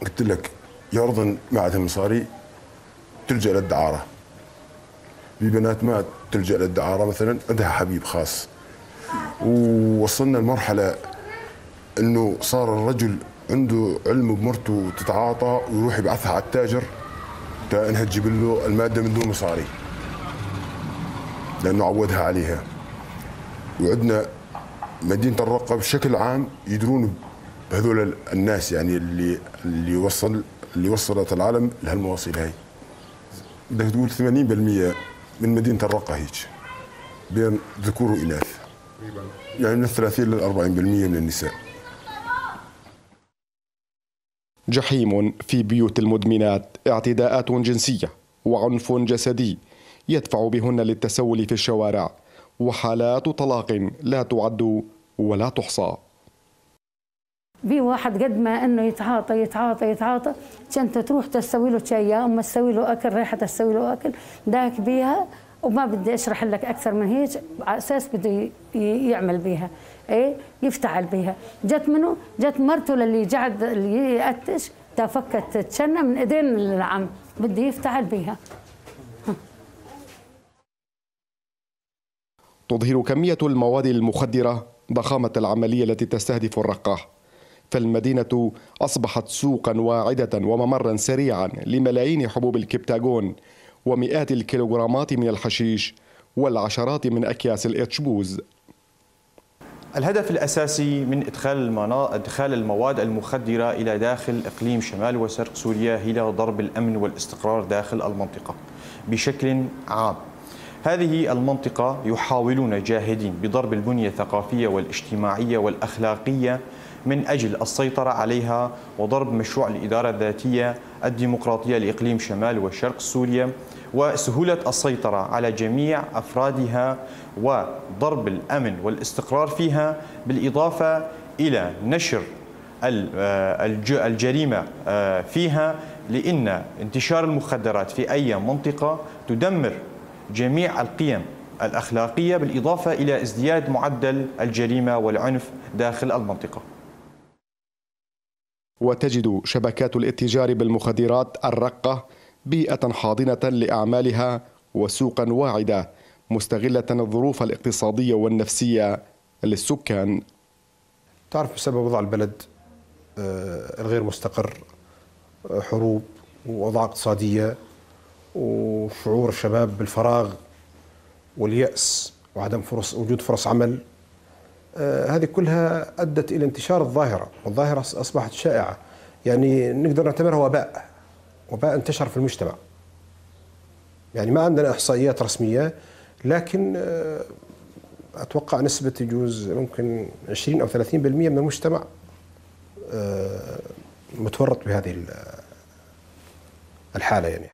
قلت لك يعرضن ما عندها مصاري تلجأ للدعارة، ببنات ما تلجأ للدعارة مثلا عندها حبيب خاص، ووصلنا لمرحلة إنه صار الرجل عنده علم بمرته تتعاطى ويروح يبعثها على التاجر تا انها تجيب له الماده من دون مصاري لانه عودها عليها. وعندنا مدينه الرقه بشكل عام يدرون بهذول الناس، يعني اللي اللي وصل اللي وصلت العالم لهالمواصيل هاي. بدك تقول ثمانين بالمئة من مدينه الرقه هيك بين ذكور واناث، يعني من ثلاثين لل أربعين بالمئة من النساء. جحيم في بيوت المدمنات، اعتداءات جنسية وعنف جسدي يدفع بهن للتسول في الشوارع، وحالات طلاق لا تعد ولا تحصى. بي واحد قد ما انه يتعاطى يتعاطى يتعاطى، انت تروح تسوي له شاي يا اما تسوي له اكل، رايحه تسوي له اكل، داك بيها وما بدي اشرح لك اكثر من هيك، على اساس بده يعمل بيها، ايه يفتعل بيها. جت منه جت مرته للي قاعد اللي يقتش، تفكت تشنى من ايدين العم، بده يفتعل بيها. تظهر كمية المواد المخدرة ضخامة العملية التي تستهدف الرقة، فالمدينة اصبحت سوقا واعدة وممرا سريعا لملايين حبوب الكبتاغون ومئات الكيلوغرامات من الحشيش والعشرات من أكياس الإتشبوز. الهدف الأساسي من إدخال إدخال المواد المخدرة إلى داخل إقليم شمال وشرق سوريا هي ضرب الأمن والاستقرار داخل المنطقة بشكل عام. هذه المنطقة يحاولون جاهدين بضرب البنية الثقافية والاجتماعية والأخلاقية من أجل السيطرة عليها وضرب مشروع الإدارة الذاتية الديمقراطية لإقليم شمال وشرق سوريا وسهولة السيطرة على جميع أفرادها وضرب الأمن والاستقرار فيها، بالإضافة إلى نشر الجريمة فيها، لأن انتشار المخدرات في أي منطقة تدمر جميع القيم الأخلاقية، بالإضافة إلى ازدياد معدل الجريمة والعنف داخل المنطقة. وتجد شبكات الاتجار بالمخدرات الرقة بيئة حاضنة لأعمالها وسوقا واعدة مستغلة الظروف الاقتصادية والنفسية للسكان. تعرف بسبب وضع البلد الغير مستقر، حروب وأوضاع اقتصادية وشعور الشباب بالفراغ واليأس وعدم فرص وجود فرص عمل، هذه كلها أدت إلى انتشار الظاهرة، والظاهرة أصبحت شائعة، يعني نقدر نعتبرها وباء، وباء انتشر في المجتمع. يعني ما عندنا إحصائيات رسمية، لكن أتوقع نسبة يجوز ممكن عشرين أو ثلاثين بالمئة من المجتمع متورط بهذه الحالة. يعني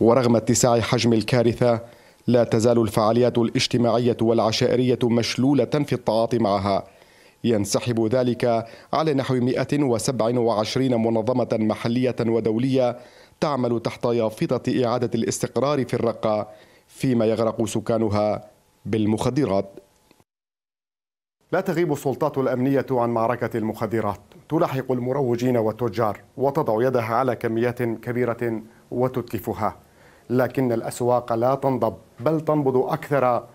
ورغم اتساع حجم الكارثة لا تزال الفعاليات الاجتماعية والعشائرية مشلولة في التعاطي معها، ينسحب ذلك على نحو مئة وسبعة وعشرين منظمة محلية ودولية تعمل تحت يافطة إعادة الاستقرار في الرقة فيما يغرق سكانها بالمخدرات. لا تغيب السلطات الأمنية عن معركة المخدرات، تلاحق المروجين والتجار وتضع يدها على كميات كبيرة وتتلفها، لكن الأسواق لا تنضب بل تنبض أكثر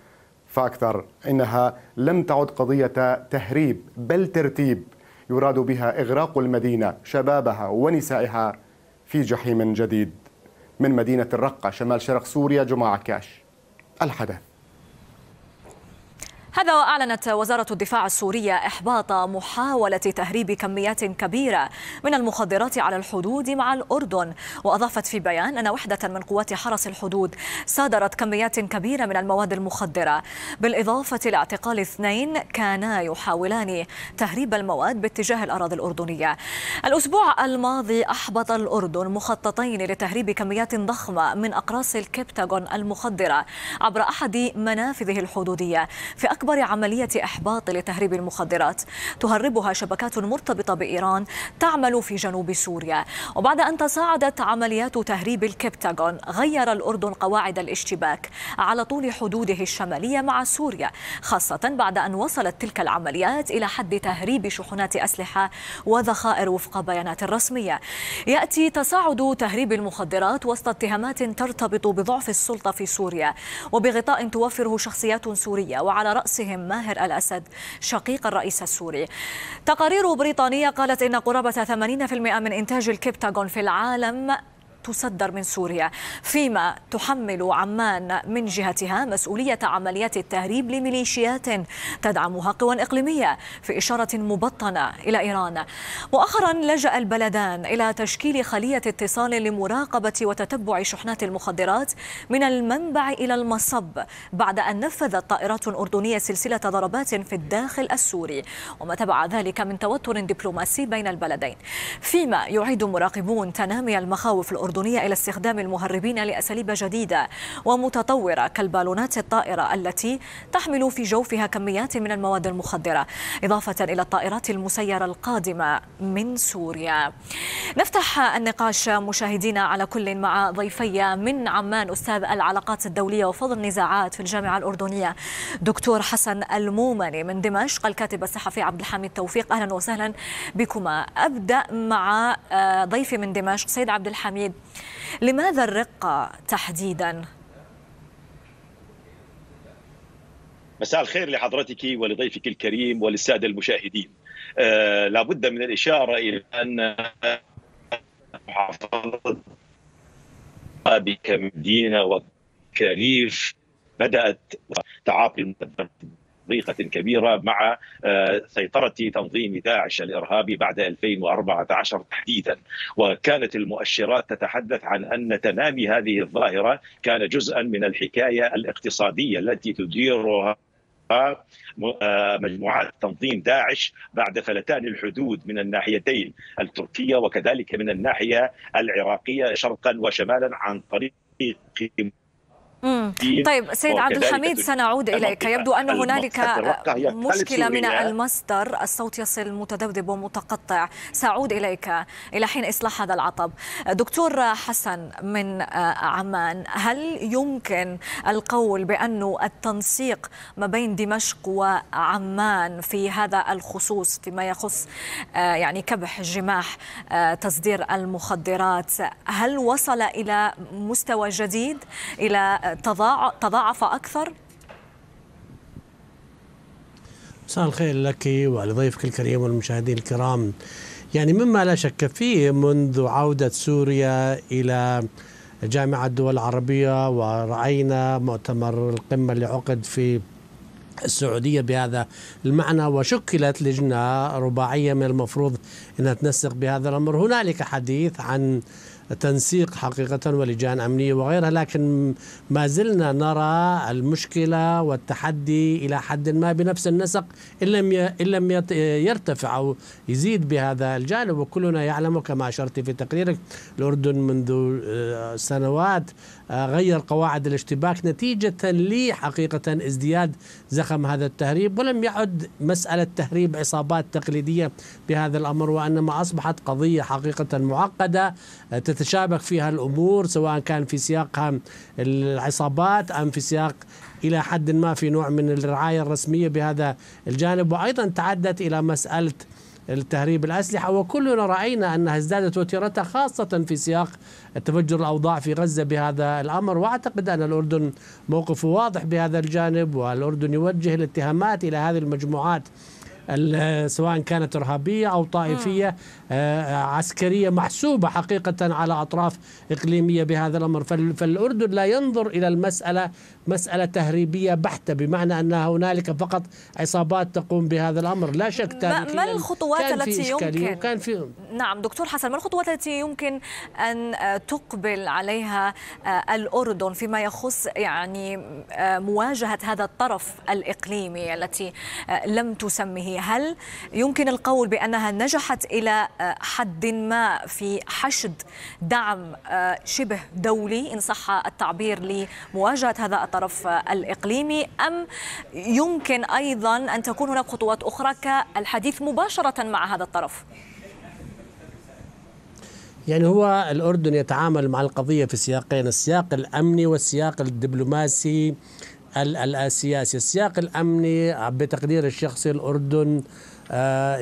فأكثر. إنها لم تعد قضية تهريب بل ترتيب يراد بها إغراق المدينة شبابها ونسائها في جحيم جديد. من مدينة الرقة شمال شرق سوريا جماعة كاش، الحدث. هذا وأعلنت وزارة الدفاع السورية إحباط محاولة تهريب كميات كبيرة من المخدرات على الحدود مع الأردن، وأضافت في بيان أن وحدة من قوات حرس الحدود صادرت كميات كبيرة من المواد المخدرة، بالإضافة لاعتقال اثنين كانا يحاولان تهريب المواد باتجاه الأراضي الأردنية. الأسبوع الماضي أحبط الأردن مخططين لتهريب كميات ضخمة من أقراص الكبتاغون المخدرة عبر أحد منافذه الحدودية في أكبر أكبر عملية إحباط لتهريب المخدرات تهربها شبكات مرتبطة بإيران تعمل في جنوب سوريا. وبعد أن تصاعدت عمليات تهريب الكبتاغون غير الأردن قواعد الاشتباك على طول حدوده الشمالية مع سوريا، خاصة بعد أن وصلت تلك العمليات إلى حد تهريب شحنات أسلحة وذخائر وفق بيانات رسمية. يأتي تصاعد تهريب المخدرات وسط اتهامات ترتبط بضعف السلطة في سوريا وبغطاء توفره شخصيات سورية، وعلى رأس ماهر الأسد شقيق الرئيس السوري. تقارير بريطانية قالت إن قرابة ثمانين بالمئة من إنتاج الكبتاغون في العالم تصدر من سوريا، فيما تحمل عمان من جهتها مسؤولية عمليات التهريب لميليشيات تدعمها قوى إقليمية في إشارة مبطنة إلى إيران. مؤخرا لجأ البلدان إلى تشكيل خلية اتصال لمراقبة وتتبع شحنات المخدرات من المنبع إلى المصب، بعد أن نفذت طائرات أردنية سلسلة ضربات في الداخل السوري وما تبع ذلك من توتر دبلوماسي بين البلدين، فيما يعيد مراقبون تنامي المخاوف الأردنية إلى استخدام المهربين لأساليب جديدة ومتطورة كالبالونات الطائرة التي تحمل في جوفها كميات من المواد المخدرة، إضافة إلى الطائرات المسيرة القادمة من سوريا. نفتح النقاش مشاهدينا على كل مع ضيفي من عمان، أستاذ العلاقات الدولية وفضل النزاعات في الجامعة الأردنية دكتور حسن المومني، من دمشق الكاتب الصحفي عبد الحميد توفيق. أهلا وسهلا بكما. أبدأ مع ضيفي من دمشق سيد عبد الحميد، لماذا الرقة تحديدا؟ مساء الخير لحضرتك ولضيفك الكريم وللسادة المشاهدين. آه لابد من الإشارة إلى أن محافظة كمدينة وكريف بدأت تعاطي المخدرات بطريقة كبيرة مع سيطرة تنظيم داعش الإرهابي بعد ألفين وأربعة عشر تحديدا، وكانت المؤشرات تتحدث عن أن تنامي هذه الظاهرة كان جزءا من الحكاية الاقتصادية التي تديرها مجموعات تنظيم داعش بعد فلتان الحدود من الناحيتين التركية وكذلك من الناحية العراقية شرقا وشمالا عن طريق طيب سيد عبد الحميد سنعود إليك. يبدو أن هنالك مشكلة من المصدر، الصوت يصل متذبذب ومتقطع، سأعود إليك إلى حين إصلاح هذا العطب. دكتور حسن من عمان، هل يمكن القول بأن التنسيق ما بين دمشق وعمان في هذا الخصوص فيما يخص يعني كبح جماح تصدير المخدرات هل وصل إلى مستوى جديد، إلى تضاعف أكثر؟ مساء الخير لك ولضيفك الكريم والمشاهدين الكرام. يعني مما لا شك فيه منذ عودة سوريا إلى جامعة الدول العربية، ورأينا مؤتمر القمة اللي عقد في السعودية بهذا المعنى، وشكلت لجنة رباعية من المفروض أنها تنسق بهذا الأمر. هنالك حديث عن تنسيق حقيقة ولجان أمنية وغيرها، لكن ما زلنا نرى المشكلة والتحدي إلى حد ما بنفس النسق إن لم يرتفع أو يزيد بهذا الجانب. وكلنا يعلم كما أشرت في تقريرك، الأردن منذ سنوات غير قواعد الاشتباك نتيجة لحقيقة ازدياد زخم هذا التهريب، ولم يعد مسألة تهريب عصابات تقليدية بهذا الأمر، وإنما أصبحت قضية حقيقة معقدة تتشابك فيها الأمور، سواء كان في سياقها العصابات أم في سياق إلى حد ما في نوع من الرعاية الرسمية بهذا الجانب. وأيضا تعدت إلى مسألة التهريب الأسلحة، وكلنا رأينا أنها ازدادت وتيرتها خاصة في سياق التفجر الأوضاع في غزة بهذا الأمر. وأعتقد أن الأردن موقفه واضح بهذا الجانب، والأردن يوجه الاتهامات إلى هذه المجموعات سواء كانت إرهابية أو طائفية عسكرية محسوبة حقيقة على أطراف إقليمية بهذا الأمر. فالأردن لا ينظر إلى المسألة مسألة تهريبية بحتة، بمعنى أن هنالك فقط عصابات تقوم بهذا الأمر. لا شك تاريخيا ما الخطوات كان التي في يمكن كان في... نعم دكتور حسن، ما الخطوات التي يمكن أن تقبل عليها الأردن فيما يخص يعني مواجهة هذا الطرف الإقليمي التي لم تسميه؟ هل يمكن القول بأنها نجحت إلى حد ما في حشد دعم شبه دولي إن صح التعبير لمواجهة هذا الطرف الإقليمي، أم يمكن أيضا أن تكون هناك خطوات أخرى كالحديث مباشرة مع هذا الطرف؟ يعني هو الأردن يتعامل مع القضية في سياقين، السياق الأمني والسياق الدبلوماسي السياسي. السياق الأمني بتقدير الشخصي الأردن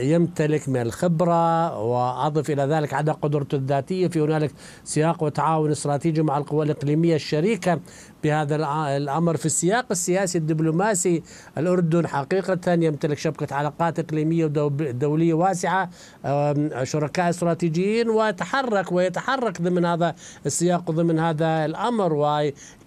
يمتلك من الخبرة، وأضف إلى ذلك عدم قدرته الذاتية. في هنالك سياق وتعاون استراتيجي مع القوى الإقليمية الشريكة بهذا الأمر. في السياق السياسي الدبلوماسي الأردن حقيقة يمتلك شبكة علاقات إقليمية ودولية واسعة، شركاء استراتيجيين، ويتحرك ويتحرك ضمن هذا السياق وضمن هذا الأمر.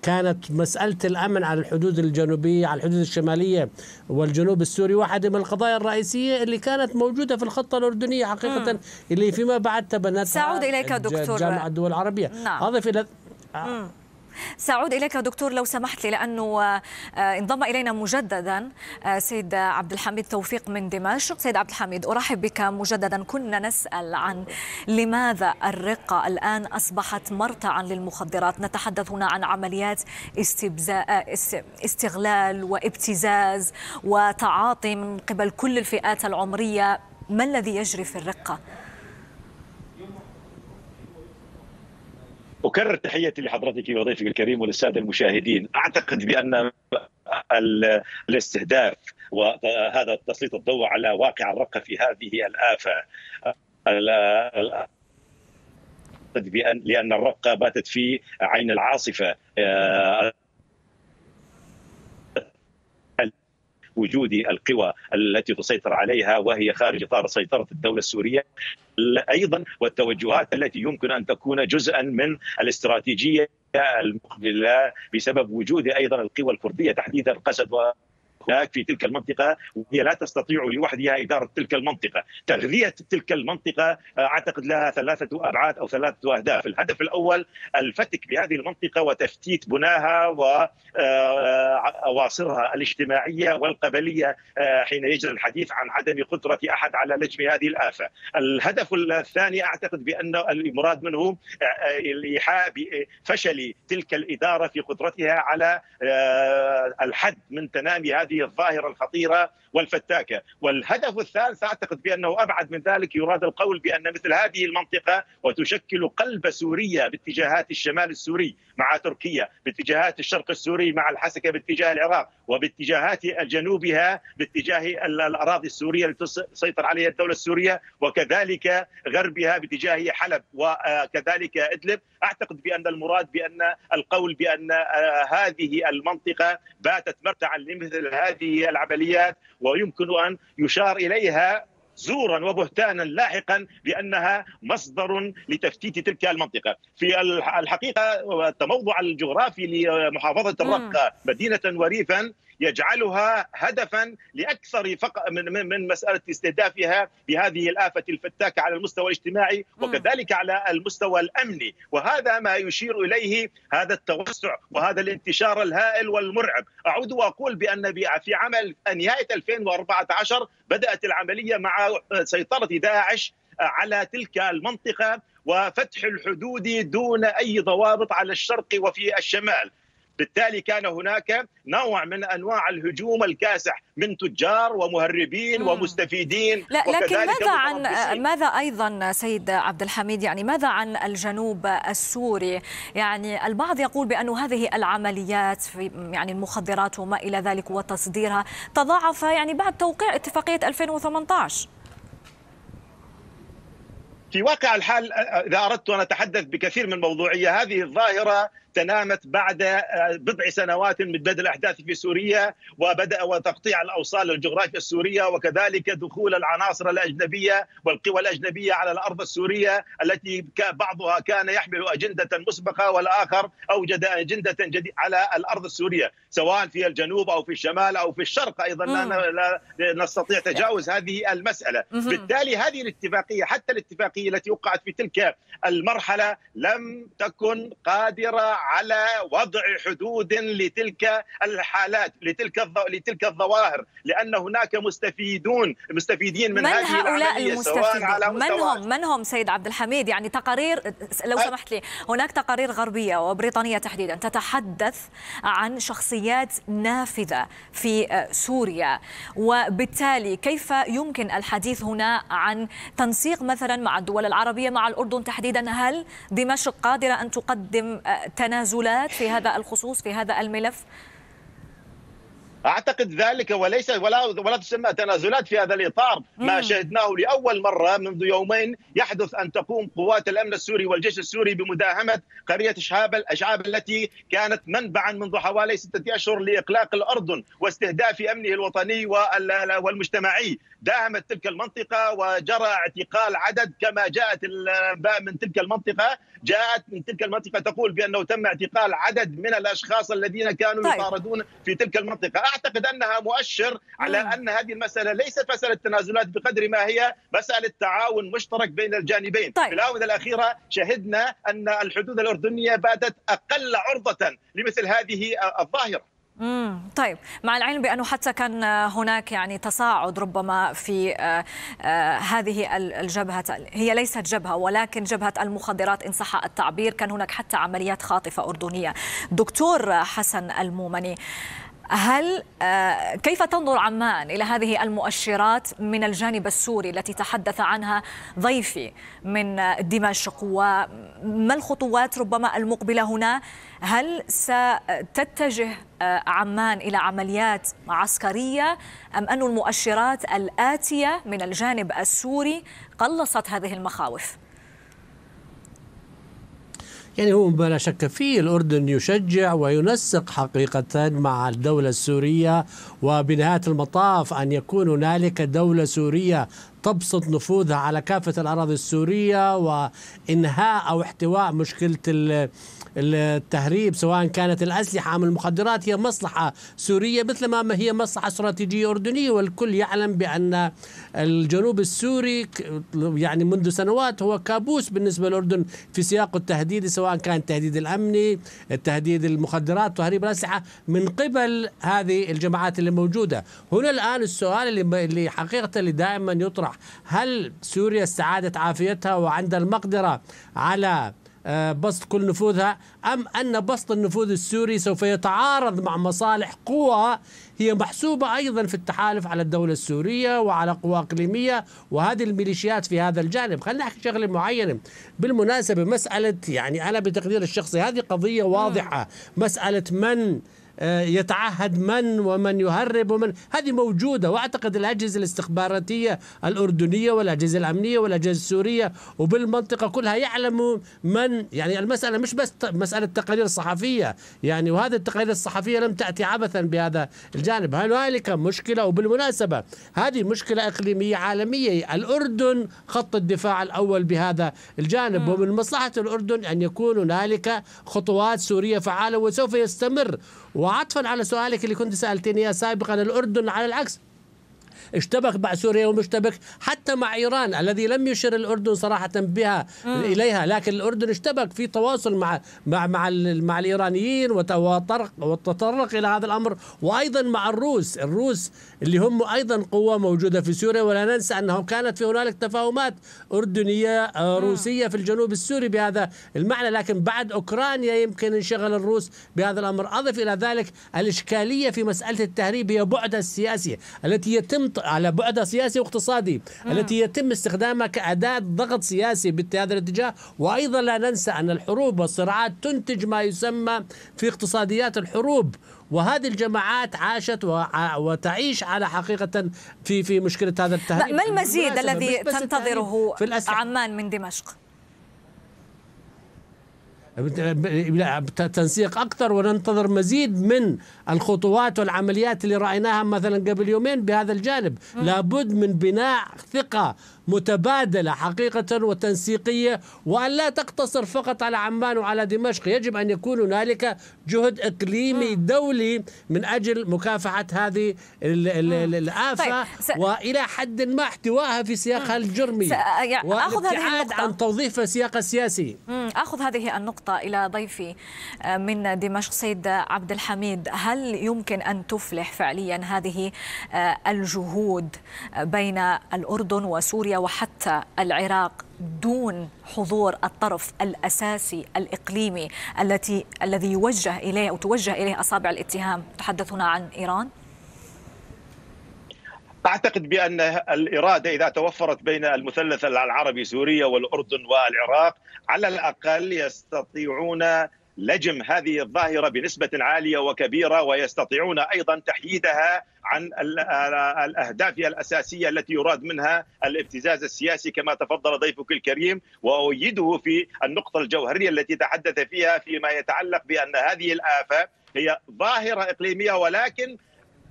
وكانت مسألة الأمن على الحدود الجنوبية على الحدود الشمالية والجنوب السوري واحدة من القضايا الرئيسية اللي كانت موجودة في الخطة الأردنية حقيقة م. اللي فيما بعد تبنتها سأعود إليك دكتور جامعة الدول العربية. نعم. أضف إلى م. سأعود إليك دكتور لو سمحت لي، لأنه انضم إلينا مجددا سيد عبد الحميد توفيق من دمشق. سيد عبد الحميد أرحب بك مجددا. كنا نسأل عن لماذا الرقة الآن أصبحت مرتعا للمخدرات. نتحدث هنا عن عمليات استغلال وابتزاز وتعاطي من قبل كل الفئات العمرية. ما الذي يجري في الرقة؟ أكرر تحياتي لحضرتك وضيفك الكريم وللسادة المشاهدين. أعتقد بأن الاستهداف وهذا تسليط الضوء على واقع الرقة في هذه الآفة، لأن الرقة باتت في عين العاصفة. وجود القوى التي تسيطر عليها وهي خارج إطار سيطرة الدولة السورية، أيضا والتوجهات التي يمكن أن تكون جزءا من الاستراتيجية المقبلة بسبب وجود أيضا القوى الكردية تحديدا القسد و الارتكاك في تلك المنطقة، وهي لا تستطيع لوحدها إدارة تلك المنطقة. تغذية تلك المنطقة أعتقد لها ثلاثة أبعاد أو ثلاثة أهداف. الهدف الأول الفتك بهذه المنطقة وتفتيت بناها وأواصرها الاجتماعية والقبلية حين يجري الحديث عن عدم قدرة أحد على لجم هذه الآفة. الهدف الثاني أعتقد بأن المراد منه الإيحاء بفشل تلك الإدارة في قدرتها على الحد من تنامي هذه الظاهرة الخطيرة والفتاكة. والهدف الثالث أعتقد بأنه أبعد من ذلك، يراد القول بأن مثل هذه المنطقة وتشكل قلب سوريا باتجاهات الشمال السوري مع تركيا، باتجاهات الشرق السوري مع الحسكة باتجاه العراق، وباتجاهات جنوبها باتجاه الأراضي السورية التي تسيطر عليها الدولة السورية، وكذلك غربها باتجاه حلب وكذلك إدلب. أعتقد بأن المراد بأن القول بأن هذه المنطقة باتت مرتعا لمثل هذه العمليات، ويمكن أن يشار إليها زورا وبهتانا لاحقا بأنها مصدر لتفتيت تلك المنطقة. في الحقيقة التموضع الجغرافي لمحافظة الرقة مدينة وريفا يجعلها هدفا لاكثر فق من من مساله استهدافها بهذه الافه الفتاكه على المستوى الاجتماعي وكذلك على المستوى الامني، وهذا ما يشير اليه هذا التوسع وهذا الانتشار الهائل والمرعب. اعود واقول بان في عام نهايه ألفين وأربعة عشر بدات العمليه مع سيطره داعش على تلك المنطقه وفتح الحدود دون اي ضوابط على الشرق وفي الشمال. بالتالي كان هناك نوع من أنواع الهجوم الكاسح من تجار ومهربين مم. ومستفيدين. لكن ماذا عن ماذا أيضا سيد عبد الحميد، يعني ماذا عن الجنوب السوري؟ يعني البعض يقول بأن هذه العمليات في يعني المخدرات وما إلى ذلك وتصديرها تضاعف يعني بعد توقيع اتفاقية ألفين وثمانية عشر. في واقع الحال إذا أردت أن أتحدث بكثير من موضوعية، هذه الظاهرة تنامت بعد بضع سنوات من بدء الأحداث في سوريا وبدأ وتقطيع الأوصال الجغرافية السورية وكذلك دخول العناصر الأجنبية والقوى الأجنبية على الأرض السورية التي بعضها كان يحمل أجندة مسبقة والآخر أوجد أجندة جديدة على الأرض السورية، سواء في الجنوب أو في الشمال أو في الشرق. أيضا لا نستطيع تجاوز هذه المسألة. بالتالي هذه الاتفاقية، حتى الاتفاقية التي وقعت في تلك المرحلة، لم تكن قادرة على وضع حدود لتلك الحالات لتلك لتلك الظواهر، لأن هناك مستفيدون مستفيدين من, من هذه العملية. سواء على من هم من هم سيد عبد الحميد؟ يعني تقارير، لو سمحت لي، هناك تقارير غربية وبريطانية تحديدا تتحدث عن شخصيات نافذة في سوريا، وبالتالي كيف يمكن الحديث هنا عن تنسيق مثلا مع الدول العربية، مع الأردن تحديدا؟ هل دمشق قادرة أن تقدم تنازلات تنازلات في هذا الخصوص في هذا الملف؟ أعتقد ذلك، وليس ولا ولا تسمى تنازلات في هذا الإطار. ما شهدناه لأول مرة منذ يومين يحدث أن تقوم قوات الأمن السوري والجيش السوري بمداهمة قرية أشعاب التي كانت منبعا منذ حوالي ستة أشهر لإقلاق الأردن واستهداف أمنه الوطني والمجتمعي. داهمت تلك المنطقة وجرى اعتقال عدد، كما جاءت الأنباء من تلك المنطقة جاءت من تلك المنطقة تقول بأنه تم اعتقال عدد من الأشخاص الذين كانوا طيب. يطاردون في تلك المنطقة. أعتقد أنها مؤشر على أن هذه المسألة ليست مسألة تنازلات بقدر ما هي مسألة تعاون مشترك بين الجانبين. طيب. في الآونة الأخيرة شهدنا أن الحدود الأردنية باتت أقل عرضة لمثل هذه الظاهرة. امم طيب، مع العلم بأنه حتى كان هناك يعني تصاعد ربما في هذه الجبهة، هي ليست جبهة ولكن جبهة المخدرات إن صح التعبير، كان هناك حتى عمليات خاطفة أردنية. دكتور حسن المومني، هل كيف تنظر عمان إلى هذه المؤشرات من الجانب السوري التي تحدث عنها ضيفي من دمشق، وما الخطوات ربما المقبلة هنا؟ هل ستتجه عمان إلى عمليات عسكرية أم أن المؤشرات الآتية من الجانب السوري قلصت هذه المخاوف؟ يعني هو بلا شك فيه الأردن يشجع وينسق حقيقة مع الدولة السورية، وبنهاية المطاف أن يكون هنالك دولة سورية تبسط نفوذها على كافة الأراضي السورية وإنهاء أو احتواء مشكلة التهريب سواء كانت الأسلحة أم المخدرات هي مصلحة سورية مثل ما هي مصلحة استراتيجية أردنية. والكل يعلم بأن الجنوب السوري يعني منذ سنوات هو كابوس بالنسبة للأردن في سياق التهديد سواء كان التهديد الأمني التهديد المخدرات تهريب الأسلحة من قبل هذه الجماعات اللي موجودة هنا. الآن السؤال اللي حقيقة اللي دائما يطرح هل سوريا استعادت عافيتها وعندها المقدرة على بسط كل نفوذها أم أن بسط النفوذ السوري سوف يتعارض مع مصالح قوى هي محسوبة أيضا في التحالف على الدولة السورية وعلى قوى إقليمية وهذه الميليشيات في هذا الجانب. خلينا نحكي شغلة معينة بالمناسبة مسألة يعني أنا بتقدير الشخصي هذه قضية واضحة مسألة من يتعهد من ومن يهرب ومن هذه موجودة وأعتقد الأجهزة الاستخباراتية الأردنية والأجهزة الأمنية والأجهزة السورية وبالمنطقة كلها يعلموا من يعني المسألة مش بس مسألة تقارير الصحفية يعني وهذه التقارير الصحفية لم تأتي عبثا بهذا الجانب. هنالك مشكلة وبالمناسبة هذه مشكلة إقليمية عالمية الأردن خط الدفاع الأول بهذا الجانب ومن مصلحة الأردن أن يكون هنالك خطوات سورية فعالة وسوف يستمر. وعطفا على سؤالك اللي كنت سألتني إياه سابقا الأردن على العكس اشتبك مع سوريا ومشتبك حتى مع إيران الذي لم يشر الأردن صراحة بها إليها لكن الأردن اشتبك في تواصل مع مع مع, مع الإيرانيين وتطرق وتطرق إلى هذا الأمر وأيضا مع الروس الروس اللي هم أيضا قوة موجودة في سوريا ولا ننسى أنهم كانت في هنالك تفاهمات أردنية روسية في الجنوب السوري بهذا المعنى لكن بعد أوكرانيا يمكن انشغل الروس بهذا الأمر. أضف إلى ذلك الإشكالية في مسألة التهريب هي بعدها السياسي التي يتم على بعد سياسي واقتصادي مم. التي يتم استخدامها كأداة ضغط سياسي بهذا الاتجاه. وأيضا لا ننسى أن الحروب والصراعات تنتج ما يسمى في اقتصاديات الحروب وهذه الجماعات عاشت وتعيش على حقيقة في في مشكلة هذا التهريب. ما المزيد الذي تنتظره عمان من دمشق؟ تنسيق أكثر وننتظر مزيد من الخطوات والعمليات اللي رأيناها مثلا قبل يومين بهذا الجانب. لابد من بناء ثقة متبادلة حقيقة وتنسيقية وأن لا تقتصر فقط على عمان وعلى دمشق. يجب أن يكون هنالك جهد إقليمي دولي من أجل مكافحة هذه الآفة طيب. وإلى حد ما احتوائها في سياقها الجرمي والابتعاد عن توظيفها سياق سياسي. أخذ هذه النقطة إلى ضيفي من دمشق سيد عبد الحميد. هل يمكن أن تفلح فعليا هذه الجهود بين الأردن وسوريا وحتى العراق دون حضور الطرف الأساسي الإقليمي التي الذي يوجه إليه أو توجه إليه أصابع الاتهام؟ تحدث هنا عن إيران. أعتقد بأن الإرادة إذا توفرت بين المثلث العربي سوريا والأردن والعراق على الأقل يستطيعون لجم هذه الظاهرة بنسبة عالية وكبيرة ويستطيعون أيضا تحييدها عن الأهداف الأساسية التي يراد منها الابتزاز السياسي كما تفضل ضيفك الكريم. وأؤيده في النقطة الجوهرية التي تحدث فيها فيما يتعلق بأن هذه الآفة هي ظاهرة إقليمية ولكن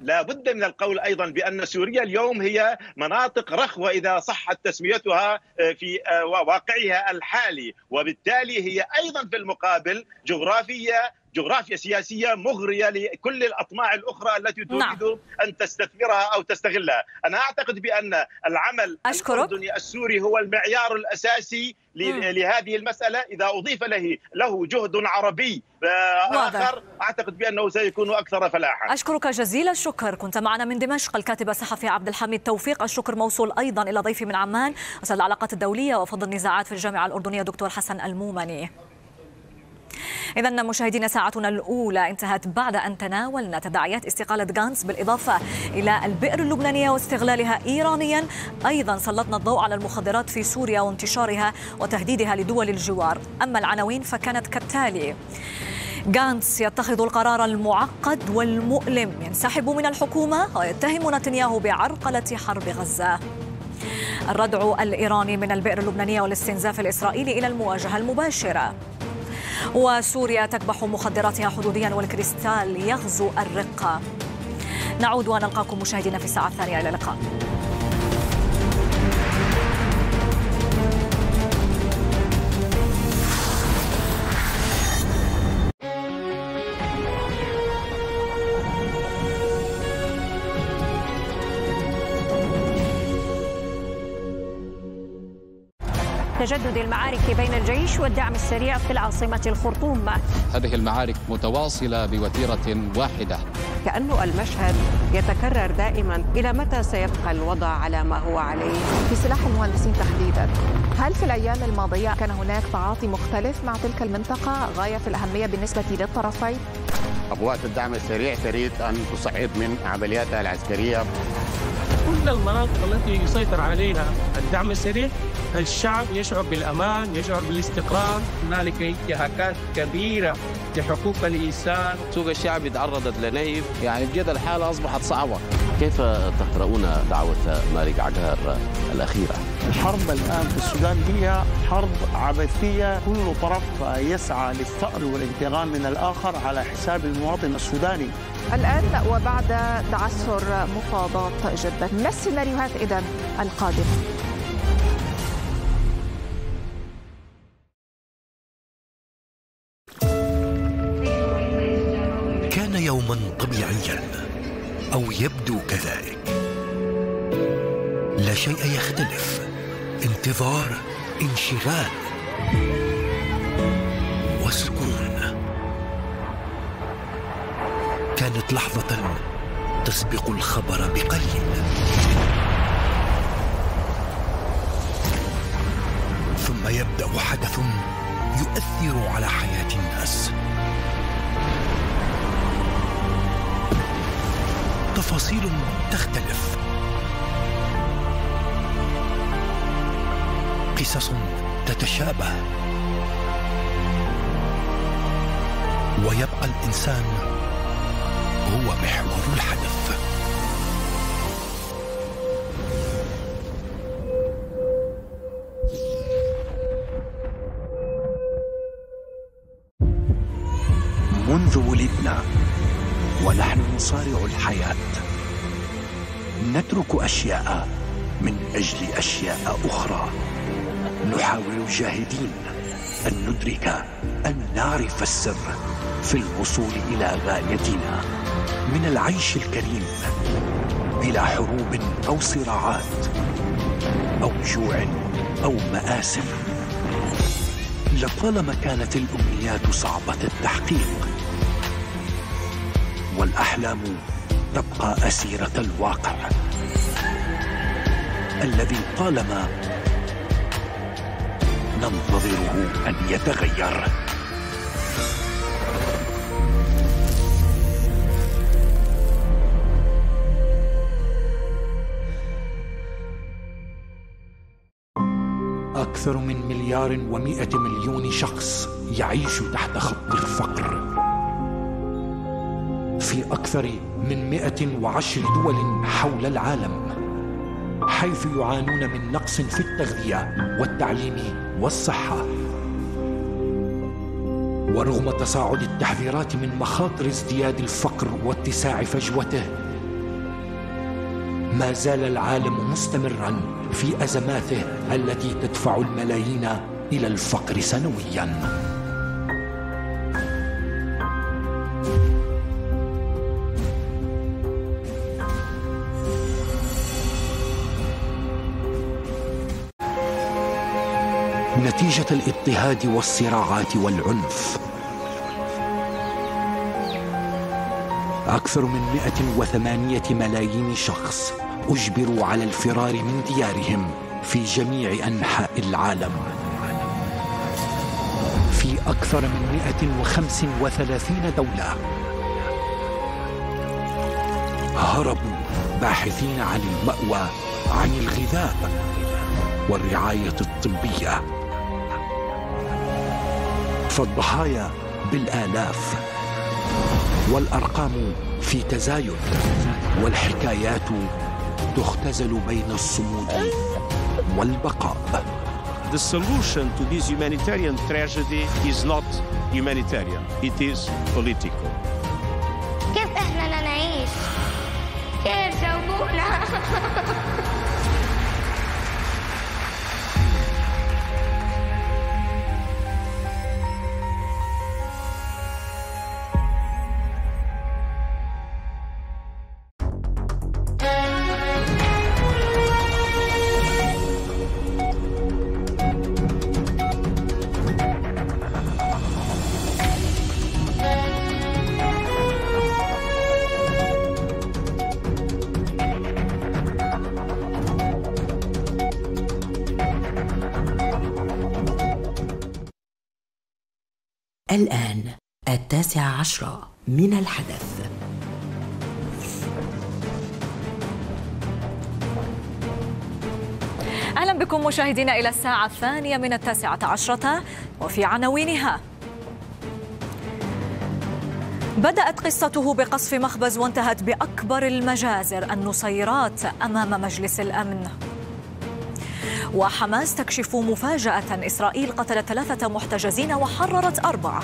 لا بد من القول أيضا بأن سوريا اليوم هي مناطق رخوة إذا صحت تسميتها في واقعها الحالي وبالتالي هي أيضا في المقابل جغرافية جغرافيا سياسية مغرية لكل الأطماع الأخرى التي تريد نعم. أن تستثمرها أو تستغلها. أنا أعتقد بأن العمل أشكرك. الأردني السوري هو المعيار الأساسي لهذه المسألة. إذا أضيف له له جهد عربي آخر أعتقد بأنه سيكون أكثر فلاحا. أشكرك جزيل الشكر. كنت معنا من دمشق الكاتب الصحفي عبد الحميد توفيق. الشكر موصول أيضا إلى ضيفي من عمان أستاذ العلاقات الدولية وفض النزاعات في الجامعة الأردنية دكتور حسن المومني. إذا مشاهدينا ساعتنا الأولى انتهت بعد أن تناولنا تداعيات استقالة غانتس بالإضافة إلى البئر اللبنانية واستغلالها إيرانيا. أيضا سلطنا الضوء على المخدرات في سوريا وانتشارها وتهديدها لدول الجوار. أما العناوين فكانت كالتالي: غانتس يتخذ القرار المعقد والمؤلم، ينسحب من الحكومة ويتهم نتنياهو بعرقلة حرب غزة. الردع الإيراني من البئر اللبنانية والاستنزاف الإسرائيلي إلى المواجهة المباشرة. وسوريا تكبح مخدراتها حدوديا والكريستال يغزو الرقة. نعود ونلقاكم مشاهدينا في الساعة الثانية. إلى اللقاء. تجدد المعارك بين الجيش والدعم السريع في العاصمة الخرطوم. هذه المعارك متواصلة بوتيرة واحدة. كأن المشهد يتكرر دائما. إلى متى سيبقى الوضع على ما هو عليه؟ في سلاح المهندسين تحديدا، هل في الأيام الماضية كان هناك تعاطي مختلف مع تلك المنطقة غاية في الأهمية بالنسبة للطرفين؟ قوات الدعم السريع تريد أن تصعد من عملياتها العسكرية. كل المناطق التي يسيطر عليها الدعم السريع الشعب يشعر بالأمان، يشعر بالاستقرار. هنالك انتهاكات كبيرة لحقوق الإنسان، سوق الشعب تعرضت لنهب، يعني بجد الحالة أصبحت صعبة. كيف تقرؤون دعوة مارك عقار الأخيرة؟ الحرب الآن في السودان هي حرب عبثية، كل طرف يسعى للثأر والانتقام من الآخر على حساب المواطن السوداني. الآن وبعد تعثر مفاوضات جدة، ما السيناريوهات إذن القادمة؟ كان يوما طبيعيا أو يبدو كذلك، لا شيء يختلف، انتظار، انشغال وسكون. كانت لحظة تسبق الخبر بقليل، ثم يبدأ حدث يؤثر على حياة الناس. تفاصيل تختلف، قصص تتشابه، ويبقى الإنسان هو محور الحدث. منذ ولدنا ونحن نصارع الحياة، نترك أشياء من أجل أشياء أخرى، نحاول جاهدين أن ندرك، أن نعرف السر في الوصول إلى غايتنا من العيش الكريم بلا حروب أو صراعات أو جوع أو مآسم. لطالما كانت الأمنيات صعبة التحقيق، والأحلام تبقى أسيرة الواقع الذي طالما ننتظره أن يتغير. أكثر من مليار ومئة مليون شخص يعيش تحت خط الفقر في أكثر من مئة وعشر دول حول العالم، حيث يعانون من نقص في التغذية والتعليم والصحة. ورغم تصاعد التحذيرات من مخاطر ازدياد الفقر واتساع فجوته، ما زال العالم مستمرا في أزماته التي تدفع الملايين إلى الفقر سنويا. نتيجة الاضطهاد والصراعات والعنف، أكثر من مئة وثمانية ملايين شخص أجبروا على الفرار من ديارهم في جميع أنحاء العالم، في أكثر من مئة وخمس وثلاثين دولة. هربوا باحثين عن المأوى، عن الغذاء والرعاية الطبية، فالضحايا بالآلاف والأرقام في تزايد، والحكايات تختزل بين الصمود والبقاء. The solution to this humanitarian tragedy is not humanitarian, it is political. كيف احنا نعيش؟ كيف جاوبونا؟ الآن التاسعة عشرة من الحدث. أهلا بكم مشاهدينا إلى الساعة الثانية من التاسعة عشرة وفي عناوينها: بدأت قصته بقصف مخبز وانتهت بأكبر المجازر، النصيرات أمام مجلس الأمن. وحماس تكشف مفاجأة إسرائيل قتلت ثلاثة محتجزين وحررت أربعة.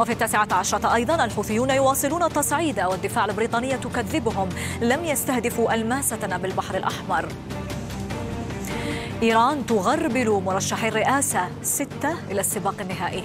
وفي التاسعة عشرة أيضا الحوثيون يواصلون التصعيد والدفاع البريطانية تكذبهم، لم يستهدفوا ألماستنا بالبحر الأحمر. إيران تغربل مرشحي الرئاسة، ستة إلى السباق النهائي.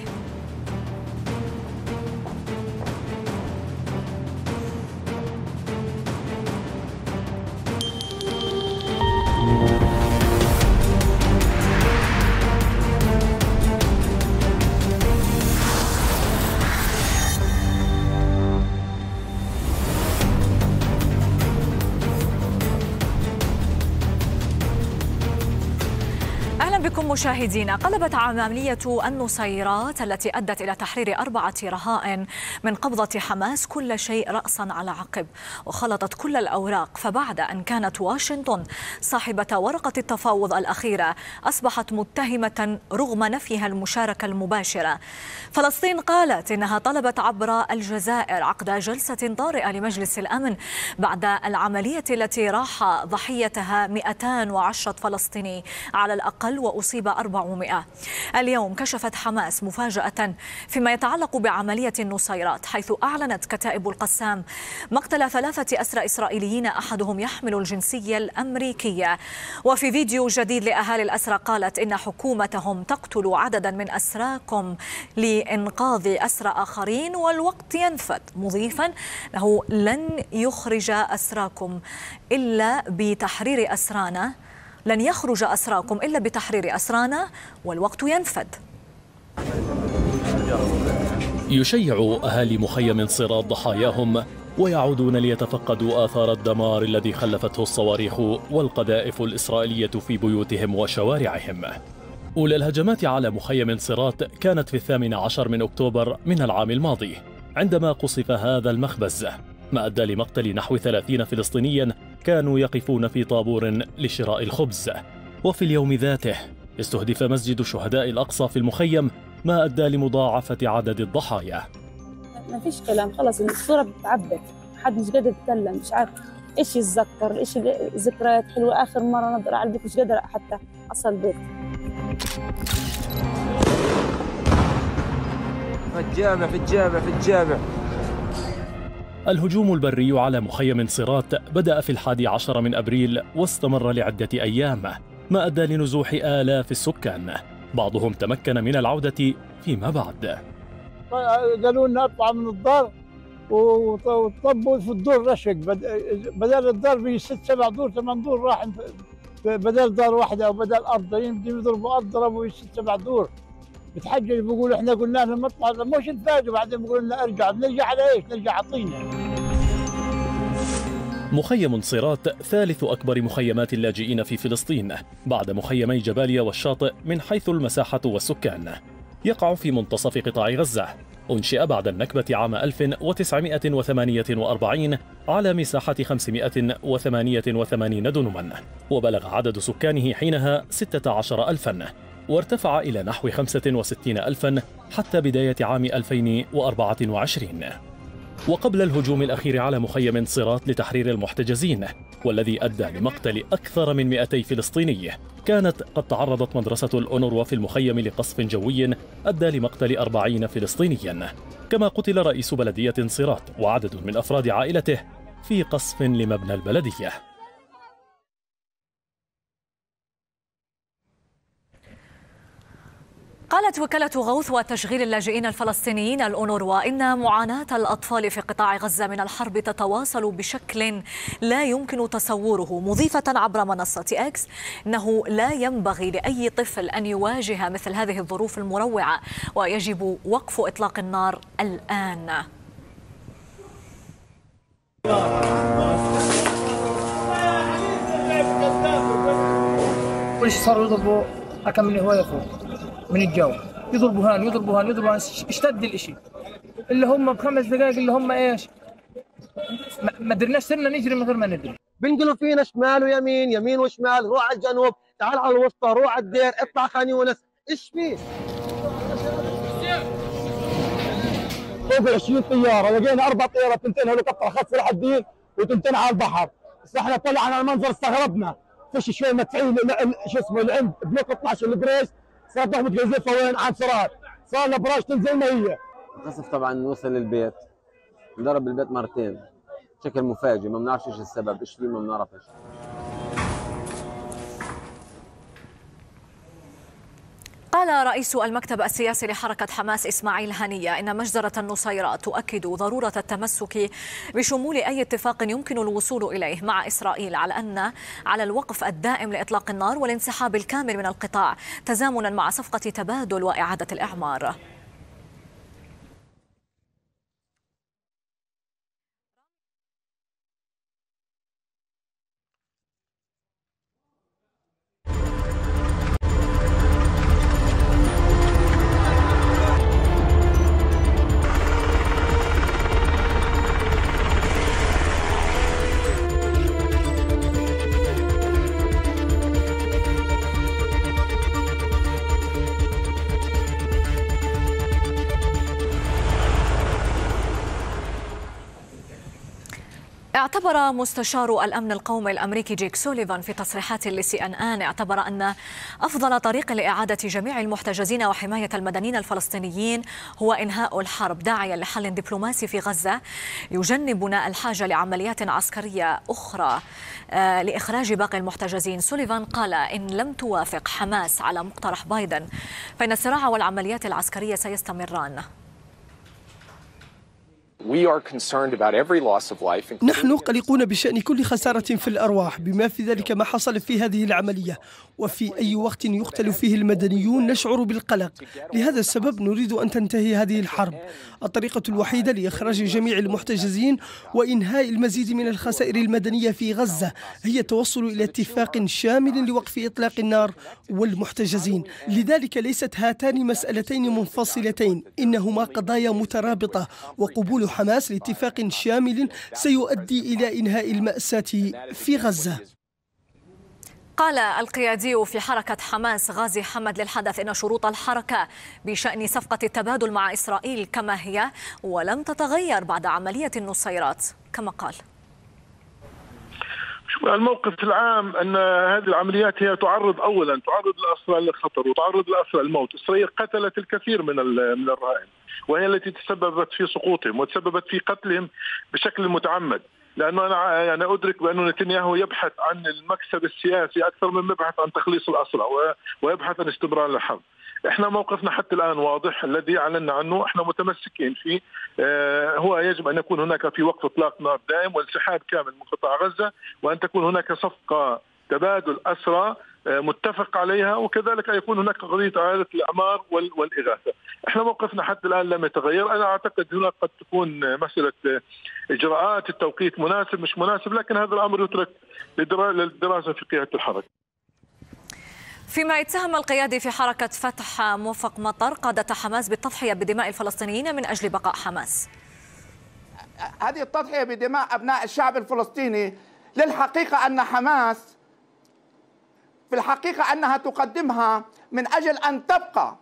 مشاهدينا، قلبت عملية النصيرات التي أدت إلى تحرير أربعة رهائن من قبضة حماس كل شيء رأسا على عقب، وخلطت كل الأوراق. فبعد أن كانت واشنطن صاحبة ورقة التفاوض الأخيرة أصبحت متهمة رغم نفيها المشاركة المباشرة. فلسطين قالت إنها طلبت عبر الجزائر عقد جلسة طارئة لمجلس الأمن بعد العملية التي راح ضحيتها مئتان وعشرة فلسطيني على الأقل وأصيب أربعمائة. اليوم كشفت حماس مفاجأة فيما يتعلق بعملية النصيرات، حيث أعلنت كتائب القسام مقتل ثلاثة أسرى إسرائيليين، أحدهم يحمل الجنسية الأمريكية. وفي فيديو جديد لأهالي الأسرى قالت إن حكومتهم تقتل عددا من أسراكم لإنقاذ أسرى آخرين والوقت ينفد، مضيفا له لن يخرج أسراكم إلا بتحرير أسرانا لن يخرج أسراكم إلا بتحرير أسرانا والوقت ينفد. يشيع أهالي مخيم صراط ضحاياهم ويعودون ليتفقدوا آثار الدمار الذي خلفته الصواريخ والقذائف الإسرائيلية في بيوتهم وشوارعهم. أولى الهجمات على مخيم صراط كانت في الثامن عشر من أكتوبر من العام الماضي عندما قصف هذا المخبز، ما أدى لمقتل نحو ثلاثين فلسطينياً كانوا يقفون في طابور لشراء الخبز. وفي اليوم ذاته استهدف مسجد شهداء الأقصى في المخيم، ما أدى لمضاعفة عدد الضحايا. ما فيش كلام، خلاص الصورة بتعبت، حد مش قادر يتكلم، مش عارف إيش يتذكر، إيش ذكريات حلوة. آخر مرة نظر على البيت مش قادر حتى أصل البيت. في الجامع في الجامع في الجامع. الهجوم البري على مخيم صراط بدأ في الحادي عشر من أبريل واستمر لعدة أيام، ما أدى لنزوح آلاف السكان، بعضهم تمكن من العودة فيما بعد. قالوا لنا اطلع من الدار وطبوا في الدور رشق، بدل الدار بست سبع دور ثمان دور راح، بدل دار واحدة أو بدل أرضين يضربوا أرض ضربوا ست سبع دور. بتحجج بيقولوا احنا قلنا لهم اطلعوا مش تفاجئوا، بعدين بيقولوا لنا ارجع. نرجع على ايش؟ نرجع على الطين. مخيم صراط ثالث اكبر مخيمات اللاجئين في فلسطين بعد مخيمي جباليا والشاطئ من حيث المساحه والسكان، يقع في منتصف قطاع غزه، انشئ بعد النكبه عام ألف وتسعمائة وثمانية وأربعين على مساحه خمسمائة وثمانية وثمانين دنما، وبلغ عدد سكانه حينها ستة عشر ألفاً وارتفع إلى نحو خمسة وستين ألفاً حتى بداية عام ألفين وأربعة وعشرين. وقبل الهجوم الأخير على مخيم صراط لتحرير المحتجزين والذي أدى لمقتل أكثر من مئتي فلسطيني، كانت قد تعرضت مدرسة الأونروا في المخيم لقصف جوي أدى لمقتل أربعين فلسطينياً، كما قتل رئيس بلدية صراط وعدد من أفراد عائلته في قصف لمبنى البلدية. قالت وكالة غوث وتشغيل اللاجئين الفلسطينيين الأونروا إن معاناة الأطفال في قطاع غزة من الحرب تتواصل بشكل لا يمكن تصوره، مضيفة عبر منصة إكس إنه لا ينبغي لأي طفل أن يواجه مثل هذه الظروف المروعة ويجب وقف إطلاق النار الآن. وش صاروا يضربوا أكمل هواية فوق من الجو يضربوا هان ويضربوا هان ويضربوا هان، اشتد الشيء. اللي هم بخمس دقائق اللي هم ايش؟ ما درناش سرنا نجري من غير ما ندري. بنقلوا فينا شمال ويمين، يمين وشمال، روح على الجنوب، تعال على الوسطى، روح على الدير، اطلع خان يونس، ايش فيه؟ فوق عشرين طياره، لقينا اربع طيارات، تنتين هليكوبتر خط صلاح الدين وتنتين على البحر. احنا طلعنا على المنظر استغربنا، فش شوي مدفعين شو اسمه العند بلوك اثناشر البريش، صار ضخمة قذيفه وين عاد صراط، صار الابراج تنزل ما هي. القصف طبعا وصل للبيت، انضرب البيت مرتين بشكل مفاجئ، ما بنعرفش ايش السبب، ايش فيه ما بنعرفش. قال رئيس المكتب السياسي لحركة حماس إسماعيل هنية إن مجزرة النصيرات تؤكد ضرورة التمسك بشمول أي اتفاق يمكن الوصول إليه مع إسرائيل، على أن على الوقف الدائم لإطلاق النار والانسحاب الكامل من القطاع تزامنا مع صفقة تبادل وإعادة الإعمار. اعتبر مستشار الأمن القومي الأمريكي جيك سوليفان في تصريحات لسي أن آن اعتبر أن أفضل طريق لإعادة جميع المحتجزين وحماية المدنيين الفلسطينيين هو إنهاء الحرب، داعيا لحل دبلوماسي في غزة يجنبنا الحاجة لعمليات عسكرية أخرى لإخراج باقي المحتجزين. سوليفان قال إن لم توافق حماس على مقترح بايدن فإن الصراع والعمليات العسكرية سيستمران. نحن قلقون بشأن كل خسارة في الأرواح، بما في ذلك ما حصل في هذه العملية، وفي أي وقت يقتل فيه المدنيون نشعر بالقلق. لهذا السبب نريد أن تنتهي هذه الحرب. الطريقة الوحيدة لإخراج جميع المحتجزين وإنهاء المزيد من الخسائر المدنية في غزة هي التوصل إلى اتفاق شامل لوقف إطلاق النار والمحتجزين. لذلك ليست هاتان مسألتين منفصلتين، إنهما قضايا مترابطة، وقبول حماس لاتفاق شامل سيؤدي إلى إنهاء المأساة في غزة. قال القيادي في حركة حماس غازي حمد للحدث إن شروط الحركة بشأن صفقة التبادل مع إسرائيل كما هي ولم تتغير بعد عملية النصيرات، كما قال: الموقف العام أن هذه العمليات هي تعرض أولا تعرض الأسرى للخطر وتعرض الأسرى للموت. إسرائيل قتلت الكثير من من الرهائن، وهي التي تسببت في سقوطهم وتسببت في قتلهم بشكل متعمد. لأنه أنا يعني أدرك بأن نتنياهو يبحث عن المكسب السياسي أكثر مما يبحث عن تخليص الأسرى ويبحث عن استمرار الحرب. احنا موقفنا حتى الآن واضح، الذي أعلنا عنه احنا متمسكين فيه، اه هو يجب أن يكون هناك في وقف إطلاق نار دائم وانسحاب كامل من قطاع غزة، وأن تكون هناك صفقة تبادل أسرى اه متفق عليها، وكذلك أن يكون هناك قضية إعادة الإعمار والإغاثة. احنا موقفنا حتى الآن لم يتغير. أنا أعتقد هناك قد تكون مسألة إجراءات التوقيت مناسب مش مناسب، لكن هذا الأمر يترك للدراسة في قيادة الحركة. فيما اتهم القيادي في حركة فتح موفق مطر قادة حماس بالتضحية بدماء الفلسطينيين من أجل بقاء حماس. هذه التضحية بدماء أبناء الشعب الفلسطيني، للحقيقة أن حماس في الحقيقة أنها تقدمها من أجل أن تبقى،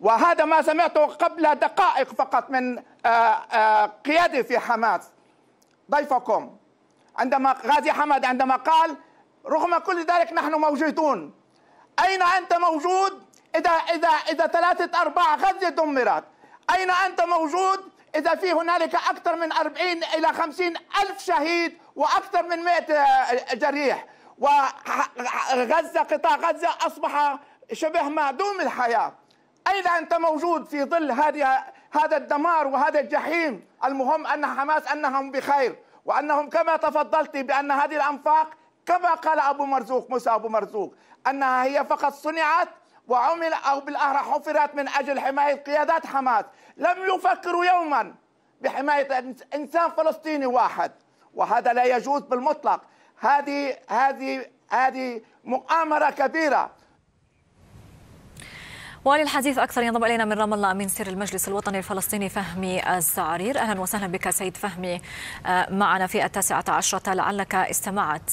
وهذا ما سمعته قبل دقائق فقط من قيادي في حماس ضيفكم عندما غازي حمد عندما قال رغم كل ذلك نحن موجودون. أين أنت موجود إذا إذا إذا ثلاثة أرباع غزة دمرت؟ أين أنت موجود إذا في هنالك أكثر من أربعين إلى خمسين ألف شهيد وأكثر من مئة جريح، وغزة قطاع غزة أصبح شبه معدوم الحياة؟ أين أنت موجود في ظل هذه هذا الدمار وهذا الجحيم؟ المهم أن حماس أنهم بخير، وأنهم كما تفضلت بأن هذه الأنفاق كما قال أبو مرزوق موسى أبو مرزوق أنها هي فقط صنعت وعمل أو بالأهرى حفرت من أجل حماية قيادات حماس، لم يفكروا يوما بحماية إنسان فلسطيني واحد، وهذا لا يجوز بالمطلق. هذه هذه هذه مؤامرة كبيرة. وللحديث أكثر ينضم إلينا من رام الله أمين سر المجلس الوطني الفلسطيني فهمي الزعرير. أهلا وسهلا بك سيد فهمي معنا في التاسعة عشرة، لعلك استمعت.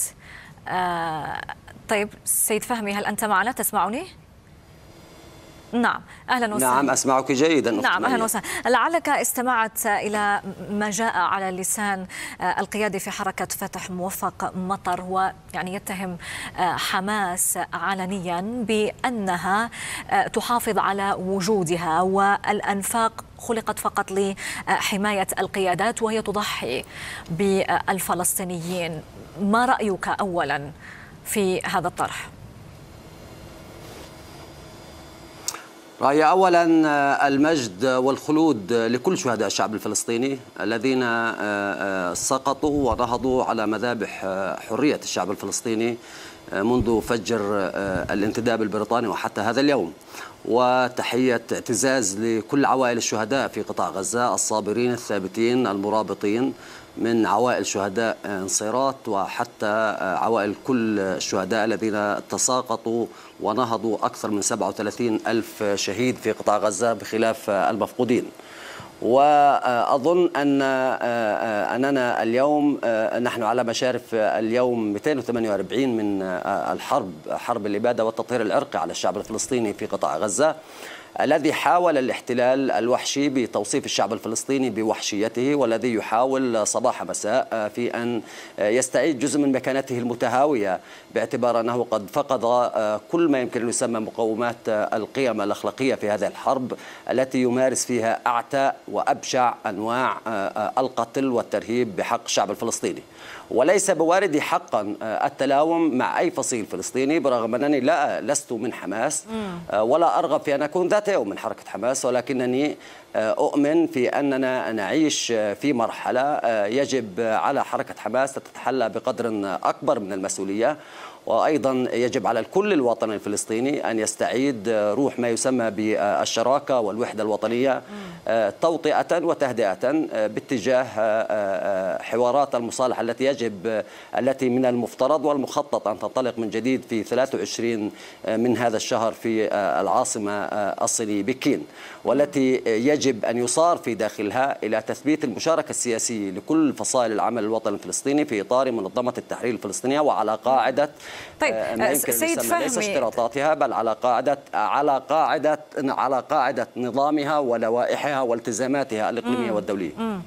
طيب سيد فهمي، هل أنت معنا تسمعني؟ نعم أهلا وسهلا. نعم أسمعك جيدا. نعم أهلا وسهلا. لعلك استمعت إلى ما جاء على لسان القيادي في حركة فتح موفق مطر، ويعني يتهم حماس علنيا بأنها تحافظ على وجودها والأنفاق خلقت فقط لحماية القيادات وهي تضحي بالفلسطينيين. ما رأيك أولا في هذا الطرح؟ رأيي أولا المجد والخلود لكل شهداء الشعب الفلسطيني الذين سقطوا ونهضوا على مذابح حرية الشعب الفلسطيني منذ فجر الانتداب البريطاني وحتى هذا اليوم، وتحية اعتزاز لكل عوائل الشهداء في قطاع غزة، الصابرين الثابتين المرابطين، من عوائل شهداء نصيرات وحتى عوائل كل الشهداء الذين تساقطوا ونهضوا، أكثر من سبعة وثلاثين ألف شهيد في قطاع غزة بخلاف المفقودين. وأظن أن أننا اليوم نحن على مشارف اليوم مئتين وثمانية وأربعين من الحرب، حرب الإبادة والتطهير العرقي على الشعب الفلسطيني في قطاع غزة، الذي حاول الاحتلال الوحشي بتوصيف الشعب الفلسطيني بوحشيته، والذي يحاول صباح مساء في أن يستعيد جزء من مكانته المتهاوية، باعتبار أنه قد فقد كل ما يمكن أن يسمى مقومات القيم الأخلاقية في هذه الحرب التي يمارس فيها أعتى وأبشع أنواع القتل والترهيب بحق الشعب الفلسطيني. وليس بواردي حقا التلاوم مع أي فصيل فلسطيني، برغم أنني لا لست من حماس ولا أرغب في أن أكون ذات يوم من حركة حماس، ولكنني أؤمن في أننا نعيش في مرحلة يجب على حركة حماس أن تتحلى بقدر أكبر من المسؤولية، وأيضا يجب على الكل الوطني الفلسطيني أن يستعيد روح ما يسمى بالشراكة والوحدة الوطنية توطئة وتهدئة باتجاه حوارات المصالحة التي يجب التي من المفترض والمخطط أن تنطلق من جديد في ثلاثة وعشرين من هذا الشهر في العاصمة الصينية بكين، والتي يجب أن يصار في داخلها إلى تثبيت المشاركة السياسية لكل فصائل العمل الوطني الفلسطيني في إطار منظمة التحرير الفلسطينية، وعلى قاعدة طيب ما يمكن سيد فهمي ليس اشتراطاتها، بل على قاعدة على قاعدة على قاعدة نظامها ولوائحها والتزاماتها الإقليمية والدولية. مم.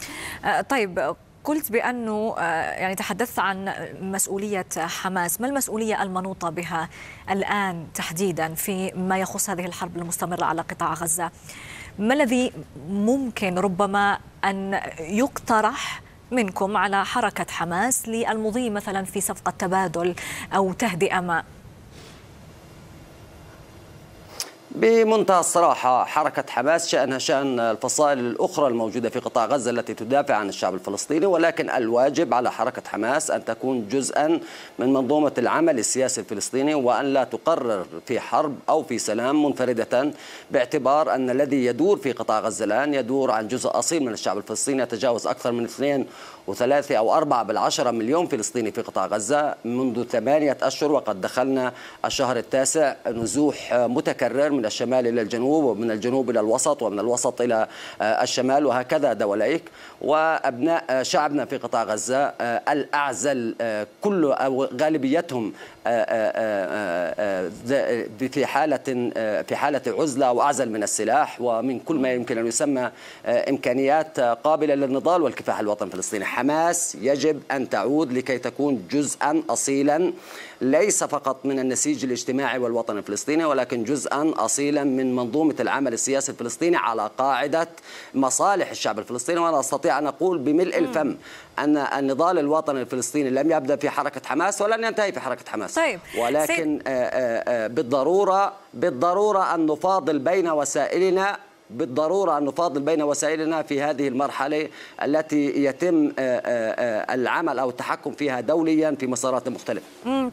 طيب قلت بأنه يعني تحدثت عن مسؤولية حماس، ما المسؤولية المنوطة بها الآن تحديدا في ما يخص هذه الحرب المستمرة على قطاع غزة؟ ما الذي ممكن ربما أن يقترح منكم على حركة حماس للمضي مثلا في صفقة تبادل أو تهدئة ما؟ بمنتهى الصراحة حركة حماس شأنها شأن الفصائل الأخرى الموجودة في قطاع غزة التي تدافع عن الشعب الفلسطيني، ولكن الواجب على حركة حماس أن تكون جزءا من منظومة العمل السياسي الفلسطيني، وأن لا تقرر في حرب أو في سلام منفردة، باعتبار أن الذي يدور في قطاع غزة الآن يدور عن جزء أصيل من الشعب الفلسطيني يتجاوز أكثر من اثنين وثلاثة أو أربعة بالعشرة مليون فلسطيني في قطاع غزة منذ ثمانية أشهر، وقد دخلنا الشهر التاسع، نزوح متكرر من الشمال إلى الجنوب، ومن الجنوب إلى الوسط، ومن الوسط إلى الشمال، وهكذا دواليك. وأبناء شعبنا في قطاع غزة الأعزل كل أو غالبيتهم في حالة في حالة عزلة وأعزل من السلاح ومن كل ما يمكن أن يسمى إمكانيات قابلة للنضال والكفاح الوطني الفلسطيني. حماس يجب أن تعود لكي تكون جزءا أصيلا ليس فقط من النسيج الاجتماعي والوطني الفلسطيني، ولكن جزءا أصيلا من منظومة العمل السياسي الفلسطيني على قاعدة مصالح الشعب الفلسطيني. وأنا أستطيع أن أقول بملء الفم أن النضال الوطني الفلسطيني لم يبدأ في حركة حماس ولن ينتهي في حركة حماس. طيب. ولكن آآ آآ بالضرورة بالضرورة أن نفاضل بين وسائلنا بالضرورة أن نفاضل بين وسائلنا في هذه المرحلة التي يتم العمل أو التحكم فيها دوليا في مسارات مختلفة.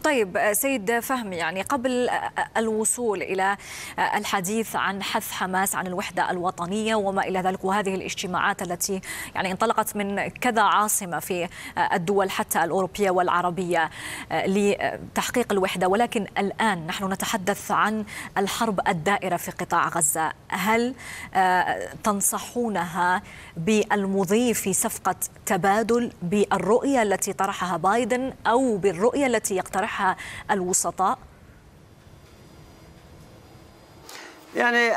طيب سيد فهمي، يعني قبل الوصول إلى الحديث عن حث حماس عن الوحدة الوطنية وما إلى ذلك، وهذه الاجتماعات التي يعني انطلقت من كذا عاصمة في الدول حتى الأوروبية والعربية لتحقيق الوحدة، ولكن الآن نحن نتحدث عن الحرب الدائرة في قطاع غزة، هل تنصحونها بالمضي في صفقة تبادل بالرؤية التي طرحها بايدن أو بالرؤية التي يقترحها الوسطاء؟ يعني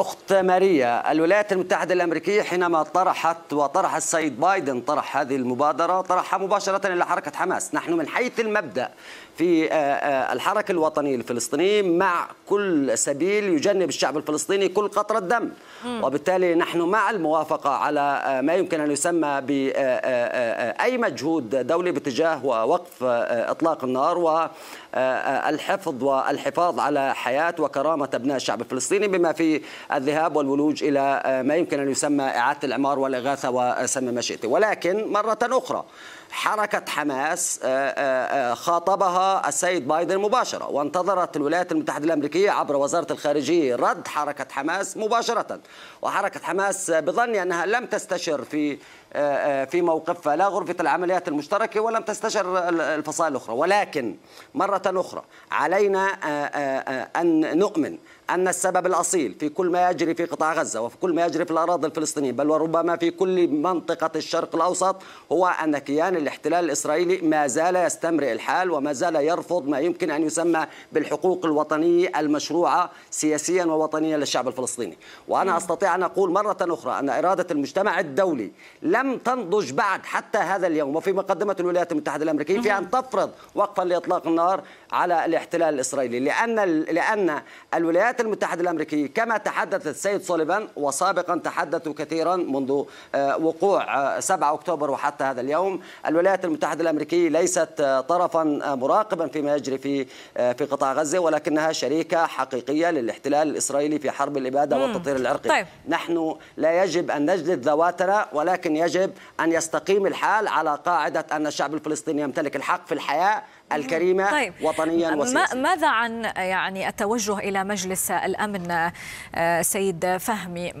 أخت ماريا، الولايات المتحدة الأمريكية حينما طرحت وطرح السيد بايدن طرح هذه المبادرة طرحها مباشرة إلى حركة حماس. نحن من حيث المبدأ في الحركة الوطنية الفلسطينية مع كل سبيل يجنب الشعب الفلسطيني كل قطرة دم، وبالتالي نحن مع الموافقة على ما يمكن أن يسمى بأي مجهود دولي باتجاه وقف إطلاق النار والحفظ والحفاظ على حياة وكرامة أبناء الشعب الفلسطيني، بما في الذهاب والولوج إلى ما يمكن أن يسمى إعادة الإعمار والإغاثة وسمي ما شئت. ولكن مرة أخرى حركة حماس خاطبها السيد بايدن مباشرة، وانتظرت الولايات المتحدة الأمريكية عبر وزارة الخارجية رد حركة حماس مباشرة، وحركة حماس بظني أنها لم تستشر في في موقفها لا غرفة العمليات المشتركة ولم تستشر الفصائل الأخرى. ولكن مرة أخرى علينا أن نؤمن أن السبب الأصيل في كل ما يجري في قطاع غزة وفي كل ما يجري في الأراضي الفلسطينية بل وربما في كل منطقة الشرق الأوسط هو أن كيان الاحتلال الإسرائيلي ما زال يستمر الحال وما زال يرفض ما يمكن أن يسمى بالحقوق الوطنية المشروعة سياسيا ووطنيا للشعب الفلسطيني. وأنا أستطيع أن أقول مرة أخرى أن إرادة المجتمع الدولي لم تنضج بعد حتى هذا اليوم وفي مقدمة الولايات المتحدة الأمريكية في أن تفرض وقفا لإطلاق النار على الاحتلال الإسرائيلي، لأن لأن الولايات الولايات المتحدة الأمريكية كما تحدث السيد سوليفان وسابقا تحدثوا كثيرا منذ وقوع سبعة أكتوبر وحتى هذا اليوم، الولايات المتحدة الأمريكية ليست طرفا مراقبا فيما يجري في في قطاع غزة، ولكنها شريكة حقيقية للاحتلال الإسرائيلي في حرب الإبادة والتطهير العرقي. طيب. نحن لا يجب أن نجلد ذواتنا، ولكن يجب أن يستقيم الحال على قاعدة أن الشعب الفلسطيني يمتلك الحق في الحياة الكريمة. طيب. وطنيا وسياسيا. ماذا عن يعني التوجه إلى مجلس الأمن سيد فهمي؟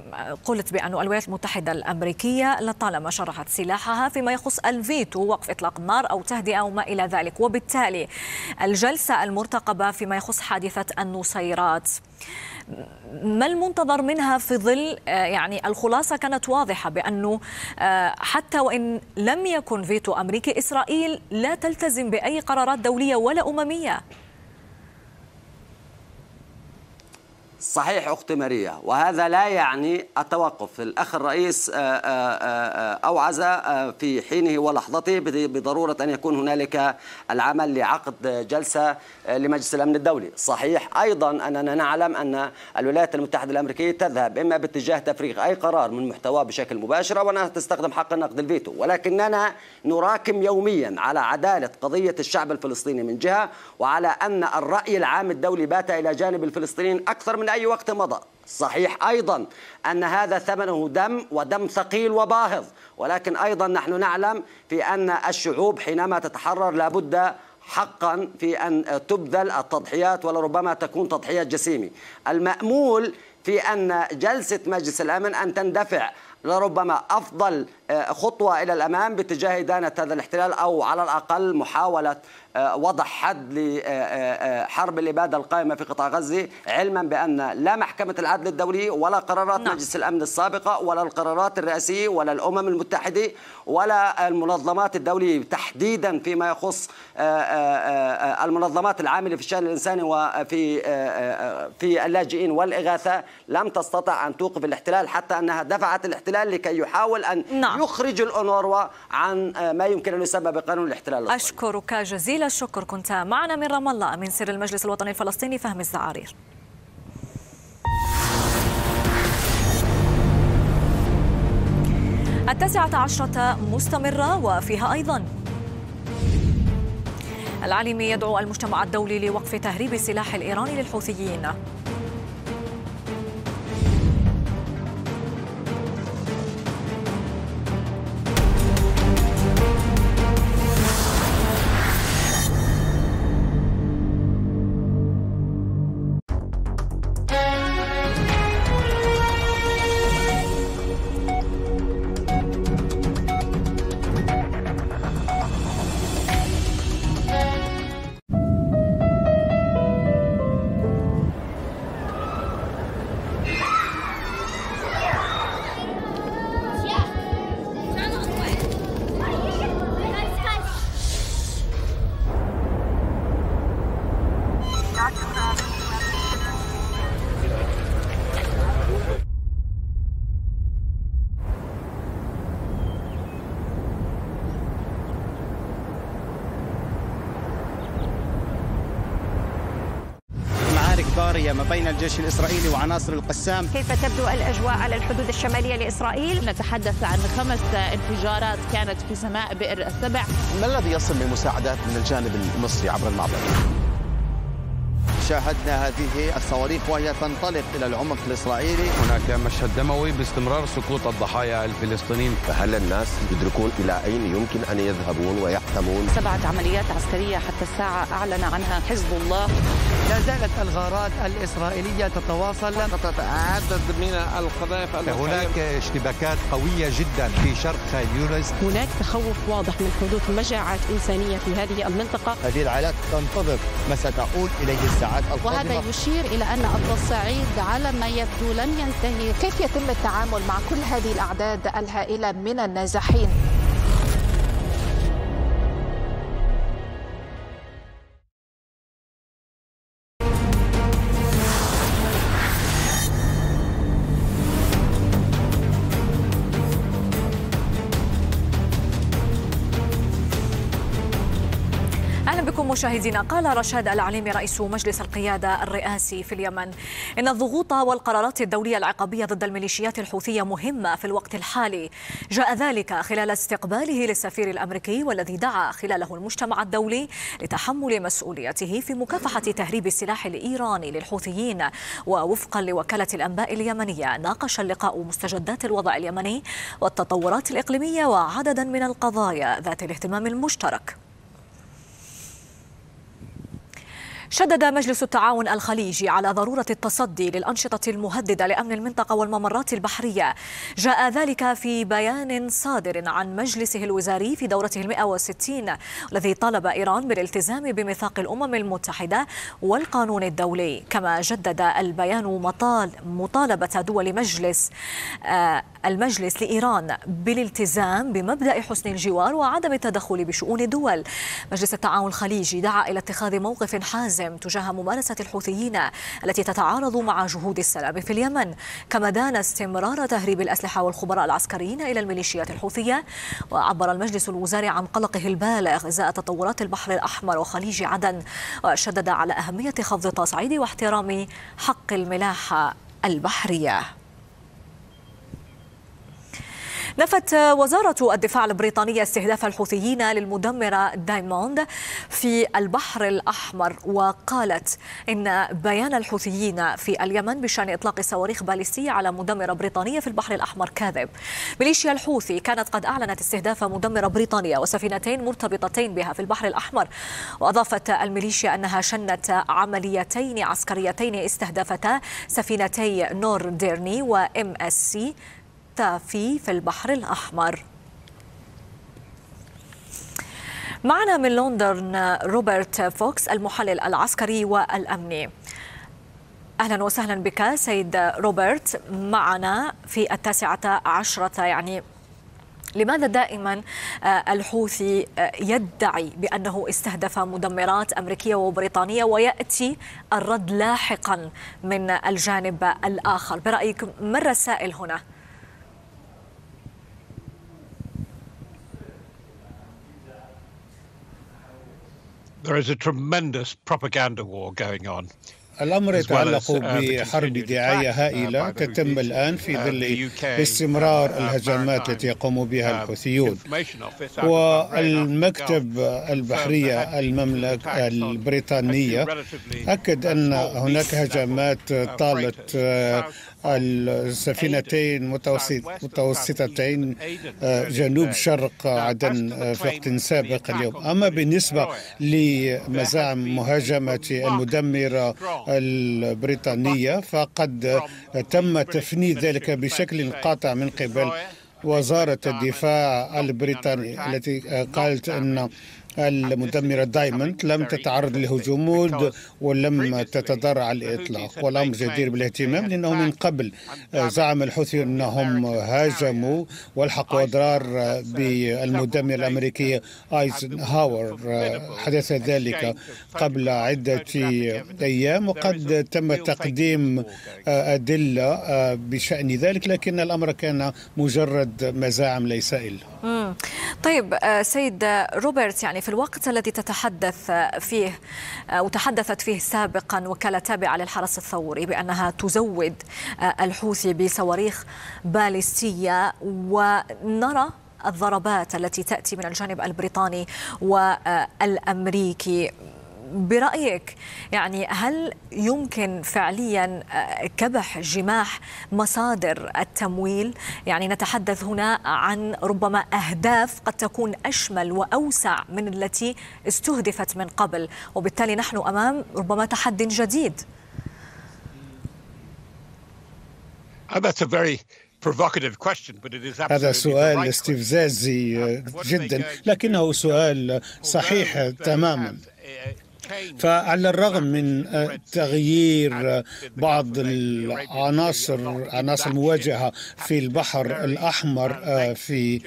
قلت بأن الولايات المتحدة الأمريكية لطالما شرحت سلاحها فيما يخص الفيتو، وقف إطلاق النار أو تهدئة وما إلى ذلك، وبالتالي الجلسة المرتقبة فيما يخص حادثة النصيرات ما المنتظر منها في ظل يعني الخلاصة كانت واضحة بأنه حتى وإن لم يكن فيتو أمريكي إسرائيل لا تلتزم بأي قرارات دولية ولا أممية؟ صحيح أختي ماريا، وهذا لا يعني التوقف. الأخ الرئيس أوعز في حينه ولحظته بضرورة أن يكون هنالك العمل لعقد جلسة لمجلس الأمن الدولي. صحيح أيضا أننا نعلم أن الولايات المتحدة الأمريكية تذهب إما باتجاه تفريغ أي قرار من محتواه بشكل مباشر وأنها تستخدم حق النقد الفيتو، ولكننا نراكم يوميا على عدالة قضية الشعب الفلسطيني من جهة، وعلى أن الرأي العام الدولي بات إلى جانب الفلسطينيين أكثر من أي وقت مضى. صحيح أيضا أن هذا ثمنه دم ودم ثقيل وباهظ، ولكن أيضا نحن نعلم في أن الشعوب حينما تتحرر لابد حقا في أن تبذل التضحيات ولربما تكون تضحيات جسيمة. المأمول في أن جلسة مجلس الأمن أن تندفع لربما أفضل خطوة إلى الأمام باتجاه إدانة هذا الاحتلال، أو على الأقل محاولة وضع حد لحرب الإبادة القائمة في قطاع غزة، علما بأن لا محكمة العدل الدولي ولا قرارات نعم. مجلس الأمن السابقة ولا القرارات الرئاسية ولا الأمم المتحدة ولا المنظمات الدولية تحديدا فيما يخص المنظمات العاملة في الشأن الإنساني وفي في اللاجئين والإغاثة لم تستطع أن توقف الاحتلال، حتى أنها دفعت الاحتلال لكي يحاول أن نعم. يخرج الأونروا عن ما يمكن أن يسمى بقانون الاحتلال. أشكرك جزيل الشكر، كنت معنا من رام الله. من سر المجلس الوطني الفلسطيني فهمي الزعرير. التاسعة عشرة مستمرة وفيها أيضا العليمي يدعو المجتمع الدولي لوقف تهريب السلاح الإيراني للحوثيين. النارية ما بين الجيش الإسرائيلي وعناصر القسام. كيف تبدو الأجواء على الحدود الشمالية لإسرائيل؟ نتحدث عن خمس انفجارات كانت في سماء بئر السبع. ما الذي يصل من مساعدات من الجانب المصري عبر المعبر؟ شاهدنا هذه الصواريخ وهي تنطلق إلى العمق الإسرائيلي. هناك مشهد دموي باستمرار سقوط الضحايا الفلسطينيين. فهل الناس يدركون إلى أين يمكن أن يذهبون ويحتمون؟ سبعة عمليات عسكرية حتى الساعة أعلن عنها حزب الله. لا زالت الغارات الإسرائيلية تتواصل. عدد من القذائف. هناك اشتباكات قوية جدا في شرق خان يونس. هناك تخوف واضح من حدوث مجاعات إنسانية في هذه المنطقة. هذه العائلات تنتظر ما ستعود إليه الساعة. وهذا يشير إلى أن التصعيد على ما يبدو لن ينتهي. كيف يتم التعامل مع كل هذه الأعداد الهائلة من النازحين؟ مشاهدينا، قال رشاد العليمي رئيس مجلس القيادة الرئاسي في اليمن إن الضغوط والقرارات الدولية العقابية ضد الميليشيات الحوثية مهمة في الوقت الحالي. جاء ذلك خلال استقباله للسفير الأمريكي والذي دعا خلاله المجتمع الدولي لتحمل مسؤوليته في مكافحة تهريب السلاح الإيراني للحوثيين. ووفقا لوكالة الأنباء اليمنية، ناقش اللقاء مستجدات الوضع اليمني والتطورات الإقليمية وعددا من القضايا ذات الاهتمام المشترك. شدد مجلس التعاون الخليجي على ضرورة التصدي للأنشطة المهددة لأمن المنطقة والممرات البحرية. جاء ذلك في بيان صادر عن مجلسه الوزاري في دورته المئة وستين الذي طالب إيران بالالتزام بميثاق الأمم المتحدة والقانون الدولي. كما جدد البيان مطال مطالبة دول مجلس آه المجلس لإيران بالالتزام بمبدأ حسن الجوار وعدم التدخل بشؤون الدول. مجلس التعاون الخليجي دعا إلى اتخاذ موقف حازم تجاه ممارسة الحوثيين التي تتعارض مع جهود السلام في اليمن، كما دان استمرار تهريب الأسلحة والخبراء العسكريين إلى الميليشيات الحوثية. وعبر المجلس الوزاري عن قلقه البالغ إزاء تطورات البحر الأحمر وخليج عدن، وشدد على أهمية خفض تصعيد واحترام حق الملاحة البحرية. نفت وزارة الدفاع البريطانية استهداف الحوثيين للمدمرة دايموند في البحر الأحمر، وقالت إن بيان الحوثيين في اليمن بشأن إطلاق صواريخ باليستية على مدمرة بريطانية في البحر الأحمر كاذب. ميليشيا الحوثي كانت قد أعلنت استهداف مدمرة بريطانية وسفينتين مرتبطتين بها في البحر الأحمر، وأضافت الميليشيا أنها شنت عمليتين عسكريتين استهدفتا سفينتي نور ديرني وام اس سي في في البحر الأحمر. معنا من لندن روبرت فوكس المحلل العسكري والأمني. أهلا وسهلا بك سيد روبرت. معنا في التاسعة عشرة، يعني لماذا دائما الحوثي يدعي بأنه استهدف مدمرات أمريكية وبريطانية ويأتي الرد لاحقا من الجانب الآخر؟ برأيك ما الرسائل هنا؟ There is a tremendous propaganda war going on. الأمر يتعلق بحرب دعاية هائلة تتم الآن في ظل استمرار الهجمات التي يقوم بها الحوثيون. والمكتب البحرية المملكة البريطانية أكد أن هناك هجمات طالت السفينتين متوسطتين جنوب شرق عدن في وقت سابق اليوم. أما بالنسبة لمزاعم مهاجمة المدمرة البريطانية فقد تم تفني ذلك بشكل قاطع من قبل وزارة الدفاع البريطانية التي قالت أن المدمرة دايموند لم تتعرض لهجوم ولم تتضرع على الإطلاق. والأمر جدير بالاهتمام لأنه من قبل زعم الحوثيون أنهم هاجموا والحقوا أضرار بالمدمرة الأمريكية آيزنهاور. حدث ذلك قبل عدة أيام وقد تم تقديم أدلة بشأن ذلك، لكن الأمر كان مجرد مزاعم ليس إلا. مم. طيب سيد روبرت، يعني في الوقت الذي تتحدث فيه أو تحدثت فيه سابقا وكالة تابعة للحرس الثوري بأنها تزود الحوثي بصواريخ باليستية، ونرى الضربات التي تأتي من الجانب البريطاني والأمريكي، برأيك يعني هل يمكن فعليا كبح جماح مصادر التمويل؟ يعني نتحدث هنا عن ربما أهداف قد تكون أشمل وأوسع من التي استهدفت من قبل، وبالتالي نحن أمام ربما تحدي جديد. هذا سؤال استفزازي جدا، لكنه سؤال صحيح تماما. فعلى الرغم من تغيير بعض العناصر عناصر المواجهة في البحر الأحمر في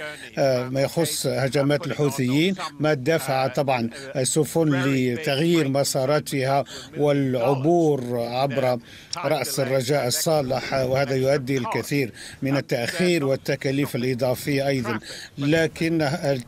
ما يخص هجمات الحوثيين، ما دفع طبعا سفن لتغيير مساراتها والعبور عبر رأس الرجاء الصالح، وهذا يؤدي الكثير من التأخير والتكاليف الإضافية أيضا. لكن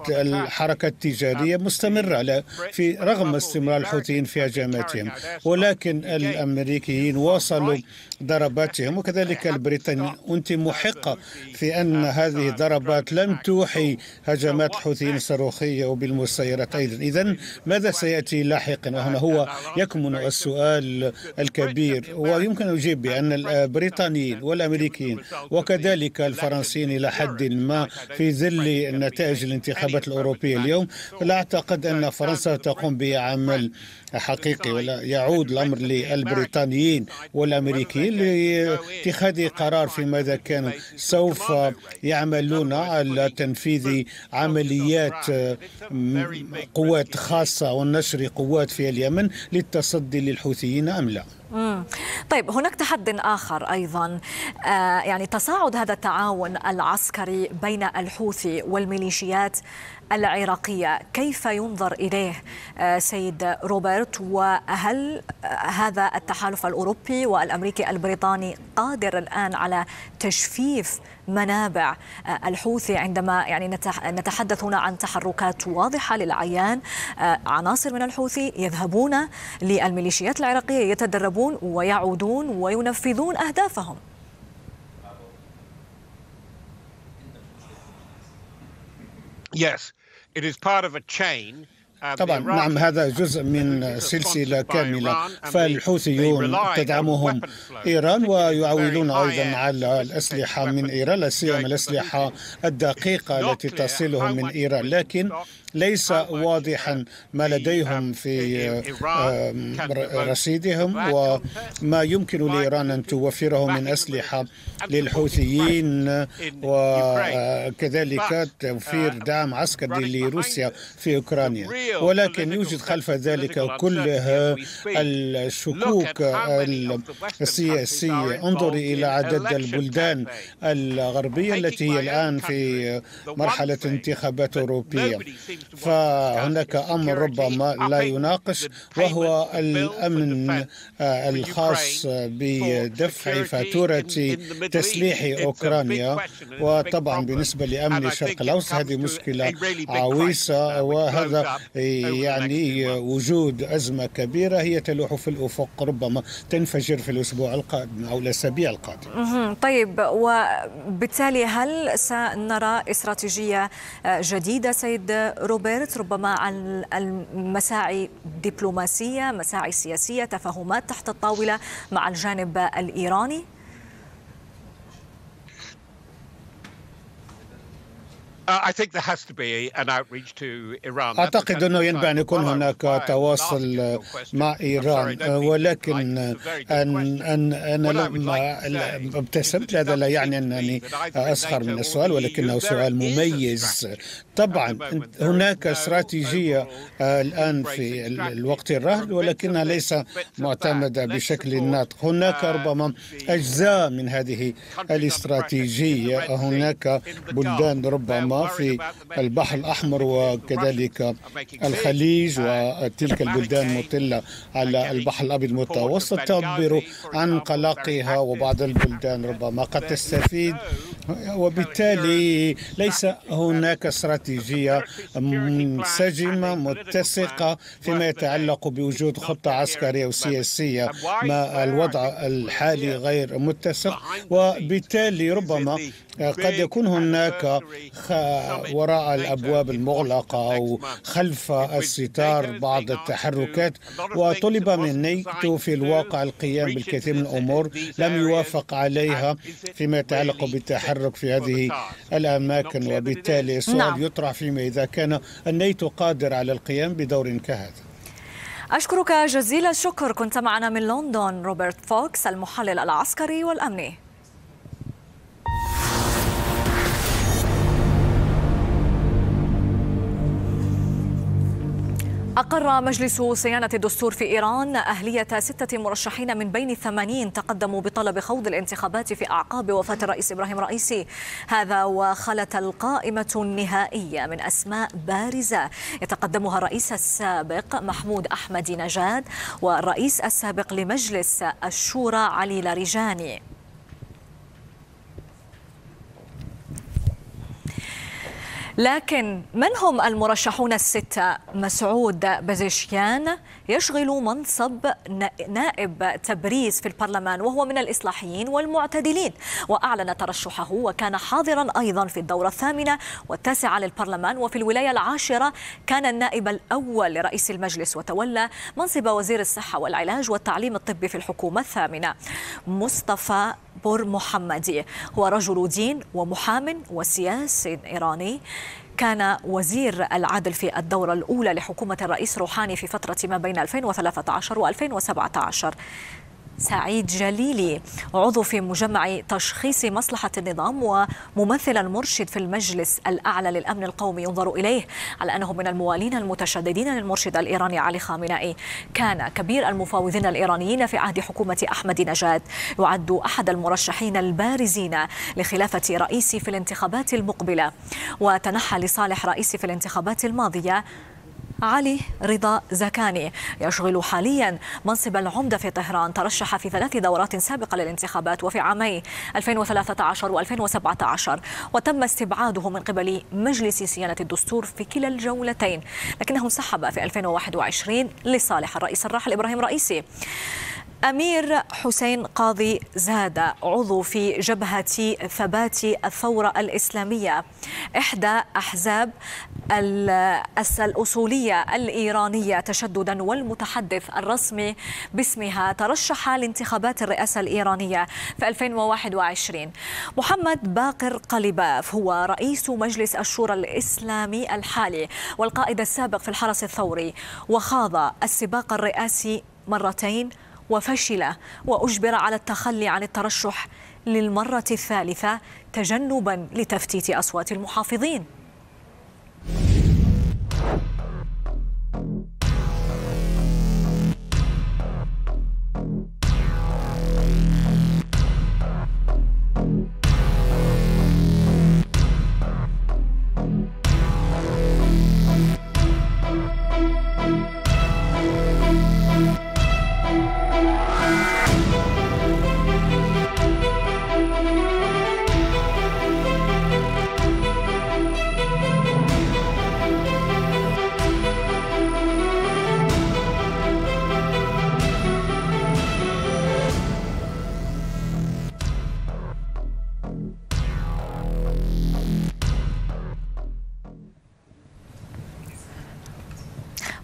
الحركة التجارية مستمرة في رغم استمرار الحوثيين في هجماتهم، ولكن الأمريكيين واصلوا ضرباتهم وكذلك البريطانيين. أنت محقة في أن هذه الضربات لم توحي هجمات الحوثيين الصاروخية وبالمسيرات أيضا. إذن ماذا سيأتي لاحقا؟ وهنا هو يكمن السؤال الكبير، ويمكن أن أجيب بأن البريطانيين والأمريكيين وكذلك الفرنسيين إلى حد ما في ظل نتائج الانتخابات الأوروبية اليوم، لا أعتقد أن فرنسا تقوم بعمل حقيقي، ولا يعود الأمر للبريطانيين والأمريكيين لاتخاذ قرار فيما إذا كانوا سوف يعملون على تنفيذ عمليات قوات خاصة ونشر قوات في اليمن للتصدي للحوثيين أم لا. مم. طيب هناك تحدي آخر أيضا، آه يعني تصاعد هذا التعاون العسكري بين الحوثي والميليشيات العراقية، كيف ينظر إليه آه سيد روبرت؟ وهل آه هذا التحالف الأوروبي والأمريكي البريطاني قادر الآن على تجفيف منابع آه الحوثي، عندما يعني نتح نتحدث هنا عن تحركات واضحة للعيان، آه عناصر من الحوثي يذهبون للميليشيات العراقية يتدربون ويعودون وينفذون أهدافهم؟ طبعا نعم، هذا جزء من سلسلة كاملة. فالحوثيون تدعمهم إيران ويعولون أيضا على الأسلحة من إيران، لا سيما الأسلحة الدقيقة التي تصلهم من إيران. لكن ليس واضحا ما لديهم في رصيدهم وما يمكن لإيران أن توفره من أسلحة للحوثيين، وكذلك توفير دعم عسكري لروسيا في أوكرانيا. ولكن يوجد خلف ذلك كله الشكوك السياسية. انظري إلى عدد البلدان الغربية التي هي الآن في مرحلة انتخابات أوروبية، فهناك أمر ربما لا يناقش، وهو الأمن الخاص بدفع فاتورة تسليح أوكرانيا. وطبعا بالنسبة لأمن الشرق الأوسط هذه مشكلة عويصة، وهذا يعني وجود أزمة كبيرة هي تلوح في الأفق، ربما تنفجر في الأسبوع القادم أو الأسابيع القادمة. طيب وبالتالي هل سنرى استراتيجية جديدة سيد روبرت، ربما عن المساعي دبلوماسية، مساعي سياسية، تفاهمات تحت الطاولة مع الجانب الإيراني؟ أعتقد أنه ينبغي أن يكون هناك تواصل مع إيران، ولكن أن أن أنا لما ابتسمت هذا لا يعني أنني أسخر من السؤال، ولكنه سؤال مميز. طبعا هناك استراتيجية الآن في الوقت الراهن، ولكنها ليس معتمدة بشكل ناطق. هناك ربما أجزاء من هذه الاستراتيجية، هناك بلدان ربما الصناعة في البحر الأحمر وكذلك الخليج وتلك البلدان المطلة على البحر الأبيض المتوسط تعبر عن قلقها، وبعض البلدان ربما قد تستفيد، وبالتالي ليس هناك استراتيجية منسجمة متسقة فيما يتعلق بوجود خطة عسكرية وسياسية. ما الوضع الحالي غير متسق، وبالتالي ربما قد يكون هناك وراء الأبواب المغلقة أو خلف الستار بعض التحركات. وطلب من ناتو في الواقع القيام بالكثير من الأمور لم يوافق عليها فيما يتعلق بالتحرك في هذه الأماكن، وبالتالي السؤال يطرح فيما إذا كان الناتو قادر على القيام بدور كهذا. أشكرك جزيل الشكر، كنت معنا من لندن روبرت فوكس المحلل العسكري والأمني. أقر مجلس صيانة الدستور في إيران أهلية ستة مرشحين من بين الثمانين تقدموا بطلب خوض الانتخابات في أعقاب وفاة الرئيس إبراهيم رئيسي، هذا وخلت القائمة النهائية من أسماء بارزة يتقدمها الرئيس السابق محمود أحمد نجاد والرئيس السابق لمجلس الشورى علي لاريجاني. لكن من هم المرشحون الستة؟ مسعود بزشكيان يشغل منصب نائب تبريز في البرلمان وهو من الإصلاحيين والمعتدلين، وأعلن ترشحه وكان حاضرا أيضا في الدورة الثامنة والتاسعة للبرلمان وفي الولاية العاشرة. كان النائب الأول لرئيس المجلس وتولى منصب وزير الصحة والعلاج والتعليم الطبي في الحكومة الثامنة. مصطفى بورمحمدي هو رجل دين ومحام وسياس إيراني، كان وزير العدل في الدورة الأولى لحكومة الرئيس روحاني في فترة ما بين ألفين وثلاثة عشر وألفين وسبعة عشر. سعيد جليلي عضو في مجمع تشخيص مصلحة النظام وممثل المرشد في المجلس الأعلى للأمن القومي ينظر إليه على أنه من الموالين المتشددين للمرشد الإيراني علي خامنئي، كان كبير المفاوضين الإيرانيين في عهد حكومة أحمد نجاد، يعد أحد المرشحين البارزين لخلافة رئيسي في الانتخابات المقبلة. وتنحى لصالح رئيسي في الانتخابات الماضية علي رضا زكاني، يشغل حاليا منصب العمدة في طهران، ترشح في ثلاث دورات سابقة للانتخابات وفي عامي ألفين وثلاثة عشر وألفين وسبعة عشر وتم استبعاده من قبل مجلس صيانة الدستور في كلا الجولتين، لكنه انسحب في ألفين وواحد وعشرين لصالح الرئيس الراحل إبراهيم رئيسي. أمير حسين قاضي زاده عضو في جبهة ثبات الثورة الإسلامية، إحدى أحزاب الأصولية الإيرانية تشددا والمتحدث الرسمي باسمها، ترشح لانتخابات الرئاسة الإيرانية في ألفين وواحد وعشرين. محمد باقر قاليباف هو رئيس مجلس الشورى الإسلامي الحالي والقائد السابق في الحرس الثوري، وخاض السباق الرئاسي مرتين وفشل وأجبر على التخلي عن الترشح للمرة الثالثة تجنبا لتفتيت أصوات المحافظين.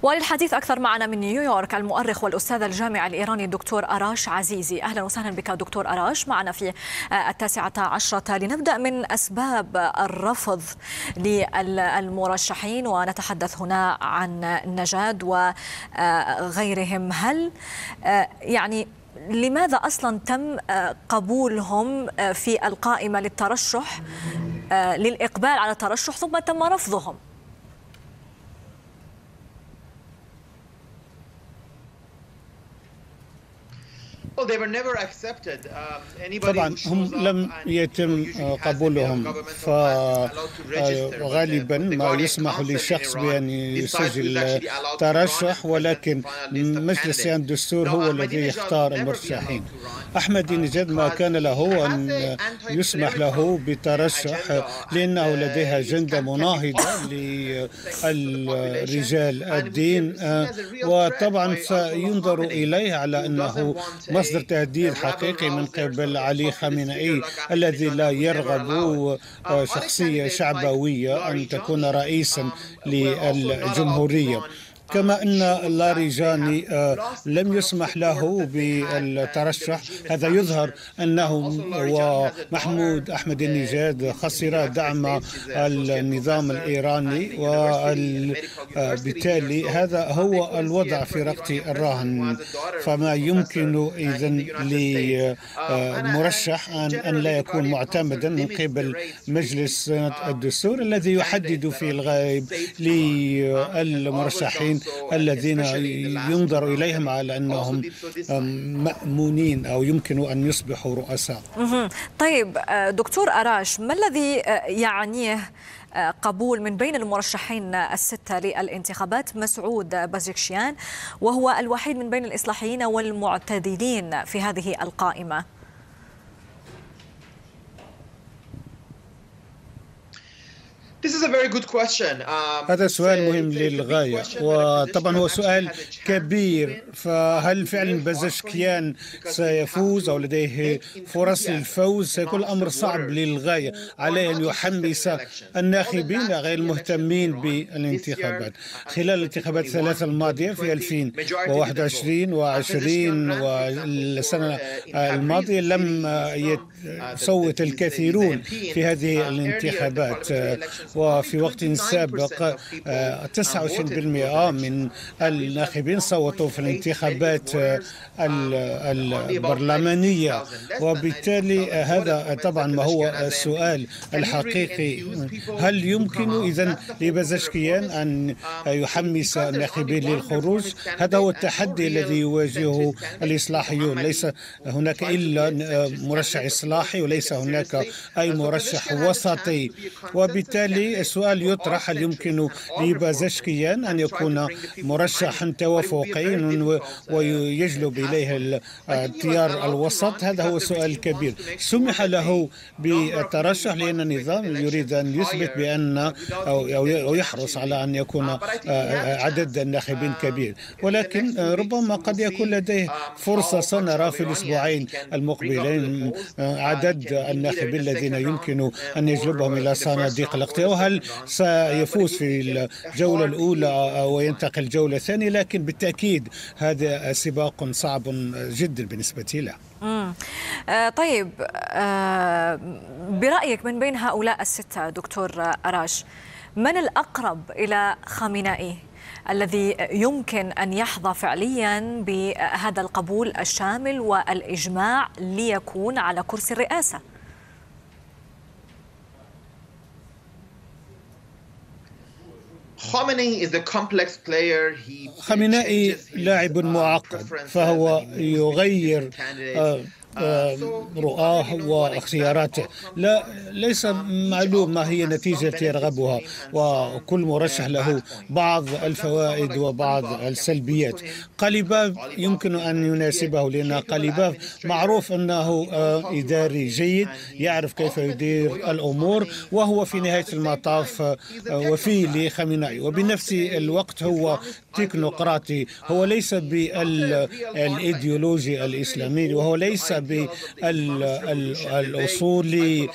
وللحديث أكثر معنا من نيويورك المؤرخ والأستاذ الجامعي الإيراني الدكتور أراش عزيزي. أهلا وسهلا بك دكتور أراش معنا في التاسعة عشرة. لنبدأ من أسباب الرفض للمرشحين ونتحدث هنا عن نجاد وغيرهم، هل يعني لماذا أصلا تم قبولهم في القائمة للترشح للإقبال على الترشح ثم تم رفضهم؟ طبعا هم لم يتم قبولهم، فغالبا ما يسمح للشخص بأن يسجل ترشح، ولكن مجلس الدستور هو الذي يختار المرشحين. أحمدينيجاد ما كان له أن يسمح له بترشح لأنه لديها أجندة مناهضة للرجال الدين، وطبعا سينظر إليه على أنه مصدر تهديد حقيقي من قبل علي خامنئي الذي لا يرغب شخصية شعبوية أن تكون رئيسا للجمهورية. كما أن لاريجاني لم يسمح له بالترشح، هذا يظهر أنه ومحمود أحمدينيجاد خسرا دعم النظام الإيراني، وبالتالي هذا هو الوضع في رقة الرهن. فما يمكن إذن لمرشح أن لا يكون معتمدا من قبل مجلس الدستور الذي يحدد في الغالب للمرشحين الذين ينظر إليهم على أنهم مأمونين أو يمكن أن يصبحوا رؤساء. طيب دكتور أراش، ما الذي يعنيه قبول من بين المرشحين الستة للانتخابات مسعود بزشكيان، وهو الوحيد من بين الإصلاحيين والمعتدلين في هذه القائمة؟ هذا سؤال مهم للغاية، وطبعا هو سؤال كبير. فهل فعلا بزشكيان سيفوز أو لديه فرص للفوز؟ سيكون الأمر صعب للغاية، عليه أن يحمس الناخبين غير المهتمين بالانتخابات. خلال الانتخابات الثلاثة الماضية في ألفين وواحد وعشرين وعشرين والسنة الماضية لم يصوت الكثيرون في هذه الانتخابات، وفي وقت سابق تسعة وعشرين بالمئة من الناخبين صوتوا في الانتخابات البرلمانية، وبالتالي هذا طبعا ما هو السؤال الحقيقي. هل يمكن إذن لبزشكيان أن يحمس الناخبين للخروج؟ هذا هو التحدي الذي يواجهه الإصلاحيون. ليس هناك إلا مرشح إصلاحي وليس هناك أي مرشح وسطي، وبالتالي السؤال يطرح: هل يمكن لبزشكيان أن يكون مرشحا توافقيا ويجلب إليه التيار الوسط؟ هذا هو سؤال كبير. سمح له بالترشح لأن النظام يريد أن يثبت بأن أو يحرص على أن يكون عدد الناخبين كبير، ولكن ربما قد يكون لديه فرصة. سنرى في الأسبوعين المقبلين عدد الناخبين الذين يمكن أن يجلبهم إلى صناديق الاقتراع، وهل سيفوز في الجولة الأولى وينتقل الجولة الثانية. لكن بالتأكيد هذا سباق صعب جدا بالنسبة له. مم. طيب برأيك من بين هؤلاء الستة دكتور أراش، من الأقرب إلى خامنئي الذي يمكن أن يحظى فعليا بهذا القبول الشامل والإجماع ليكون على كرسي الرئاسة؟ خامنئي لاعب معقد، فهو يغير رؤاه واختياراته. لا ليس معلوم ما هي النتيجة التي يرغبها، وكل مرشح له بعض الفوائد وبعض السلبيات. قاليباف يمكن أن يناسبه لأن قاليباف معروف أنه إداري جيد، يعرف كيف يدير الأمور، وهو في نهاية المطاف وفي لخامنئي، وبنفس الوقت هو تكنوقراطي. هو ليس بالإيديولوجي الإسلامي، وهو ليس بالأصول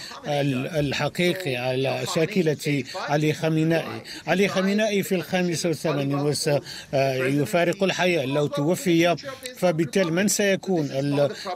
الحقيقي على شاكلة علي خامنئي. علي خامنئي في الخامسة والثمانين يفارق الحياة، لو توفي فبالتالي من سيكون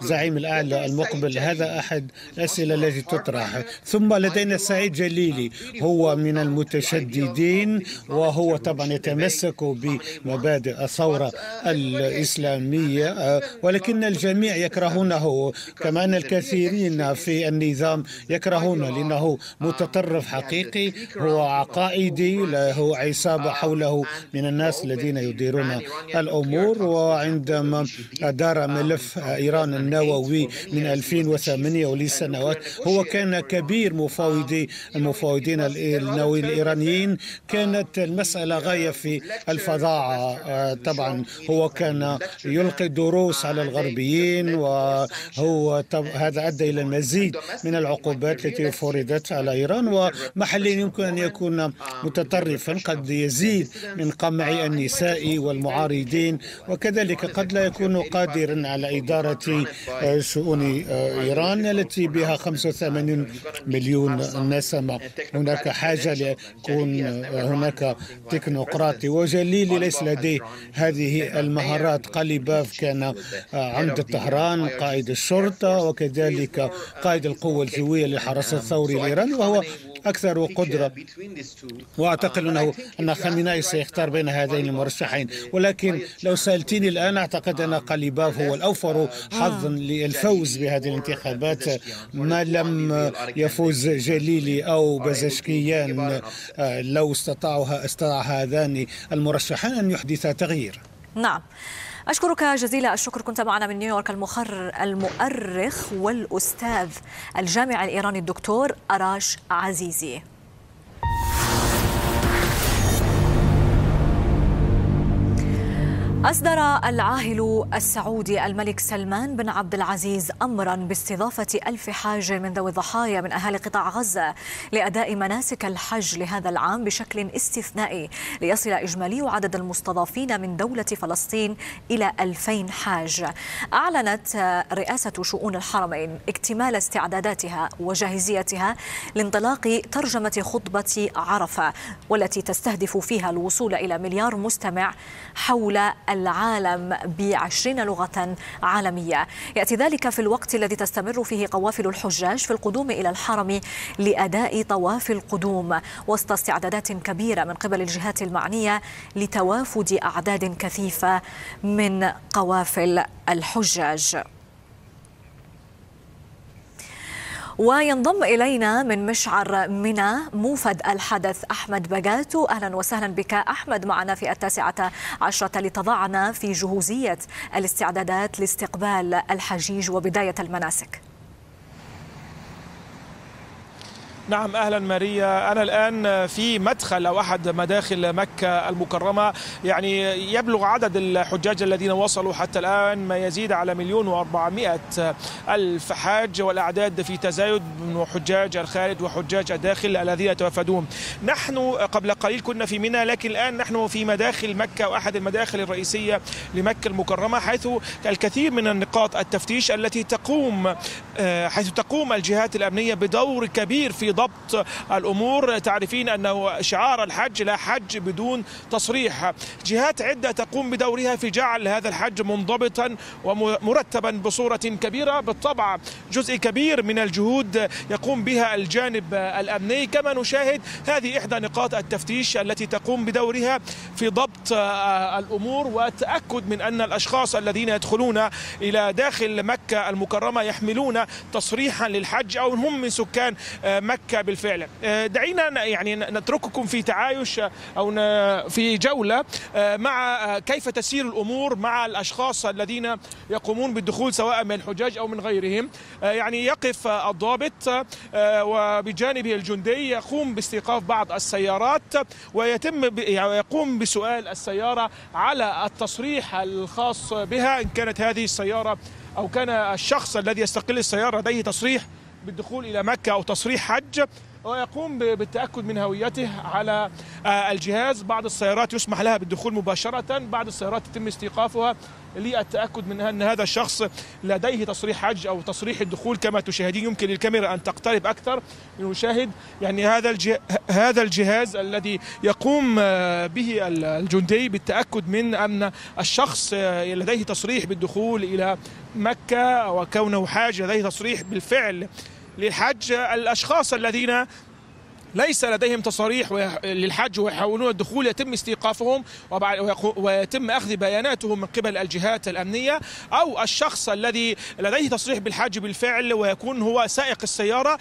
الزعيم الأعلى المقبل؟ هذا أحد الأسئلة التي تطرح. ثم لدينا سعيد جليلي، هو من المتشددين، وهو طبعا يتمسك ب مبادئ الثورة الإسلامية، ولكن الجميع يكرهونه، كما أن الكثيرين في النظام يكرهونه لأنه متطرف حقيقي، هو عقائدي، له عصابة حوله من الناس الذين يديرون الأمور. وعندما دار ملف إيران النووي من ألفين وثمانية ولسنوات هو كان كبير مفاوضي المفاوضين النووي الإيرانيين، كانت المسألة غاية في الفظاعة. طبعا هو كان يلقي دروس على الغربيين، وهو هذا أدى إلى المزيد من العقوبات التي فرضت على إيران، ومحليا يمكن أن يكون متطرفا، قد يزيد من قمع النساء والمعارضين، وكذلك قد لا يكون قادرا على إدارة شؤون إيران التي بها خمسة وثمانين مليون نسمة. هناك حاجة ليكون هناك تكنوقراطي، وجليلي ليس لديه هذه المهارات. قاليباف كان عمدة طهران، قائد الشرطة، وكذلك قائد القوة الجوية للحرس الثوري الإيراني، وهو أكثر قدرة، وأعتقد أنه أن خامنائي سيختار بين هذين المرشحين. ولكن لو سألتني الآن أعتقد أن قاليباف هو الأوفر حظا للفوز بهذه الانتخابات، ما لم يفوز جليلي أو بزشكيان. لو استطاعوا استطاع هذان المرشحان أن يحدثا تغيير. نعم، أشكرك جزيل الشكر، كنت معنا من نيويورك المخر المؤرخ والأستاذ الجامعي الإيراني الدكتور أراش عزيزي. أصدر العاهل السعودي الملك سلمان بن عبد العزيز أمرا باستضافة ألف حاج من ذوي الضحايا من أهالي قطاع غزة لأداء مناسك الحج لهذا العام بشكل استثنائي، ليصل إجمالي عدد المستضافين من دولة فلسطين إلى ألفين حاج. أعلنت رئاسة شؤون الحرمين اكتمال استعداداتها وجاهزيتها لانطلاق ترجمة خطبة عرفة، والتي تستهدف فيها الوصول إلى مليار مستمع حول العالم بعشرين لغة عالمية. يأتي ذلك في الوقت الذي تستمر فيه قوافل الحجاج في القدوم إلى الحرم لأداء طواف القدوم، وسط استعدادات كبيرة من قبل الجهات المعنية لتوافد أعداد كثيفة من قوافل الحجاج. وينضم إلينا من مشعر منى موفد الحدث أحمد بغاتو. أهلا وسهلا بك أحمد، معنا في التاسعة عشرة لتضعنا في جهوزية الاستعدادات لاستقبال الحجيج وبداية المناسك. نعم، أهلا ماريا، أنا الآن في مدخل أو أحد مداخل مكة المكرمة. يعني يبلغ عدد الحجاج الذين وصلوا حتى الآن ما يزيد على مليون وأربعمائة ألف حاج، والأعداد في تزايد من حجاج الخارج وحجاج الداخل الذين يتوافدون. نحن قبل قليل كنا في منى، لكن الآن نحن في مداخل مكة وأحد المداخل الرئيسية لمكة المكرمة، حيث الكثير من النقاط التفتيش التي تقوم حيث تقوم الجهات الأمنية بدور كبير في ضبط الأمور. تعرفين أنه شعار الحج لا حج بدون تصريح، جهات عدة تقوم بدورها في جعل هذا الحج منضبطا ومرتبا بصورة كبيرة. بالطبع جزء كبير من الجهود يقوم بها الجانب الأمني، كما نشاهد هذه إحدى نقاط التفتيش التي تقوم بدورها في ضبط الأمور والتأكد من أن الأشخاص الذين يدخلون إلى داخل مكة المكرمة يحملون تصريحا للحج أو هم من سكان مكة بالفعل. دعينا يعني نترككم في تعايش أو في جولة مع كيف تسير الأمور مع الأشخاص الذين يقومون بالدخول سواء من الحجاج أو من غيرهم. يعني يقف الضابط وبجانبه الجندي يقوم باستيقاف بعض السيارات، ويتم يقوم بسؤال السيارة على التصريح الخاص بها، إن كانت هذه السيارة أو كان الشخص الذي يستقل السيارة لديه تصريح بالدخول إلى مكة أو تصريح حج، ويقوم بالتأكد من هويته على الجهاز. بعض السيارات يسمح لها بالدخول مباشرة، بعض السيارات يتم استيقافها للتأكد من أن هذا الشخص لديه تصريح حج أو تصريح الدخول. كما تشاهدين، يمكن للكاميرا أن تقترب أكثر لنشاهد يعني هذا هذا الجهاز الذي يقوم به الجندي بالتأكد من أن الشخص لديه تصريح بالدخول إلى مكة وكونه حاج، لديه تصريح بالفعل للحج. الأشخاص الذين ليس لديهم تصاريح للحج ويحاولون الدخول، يتم استيقافهم ويتم أخذ بياناتهم من قبل الجهات الأمنية، أو الشخص الذي لديه تصريح بالحج بالفعل ويكون هو سائق السيارة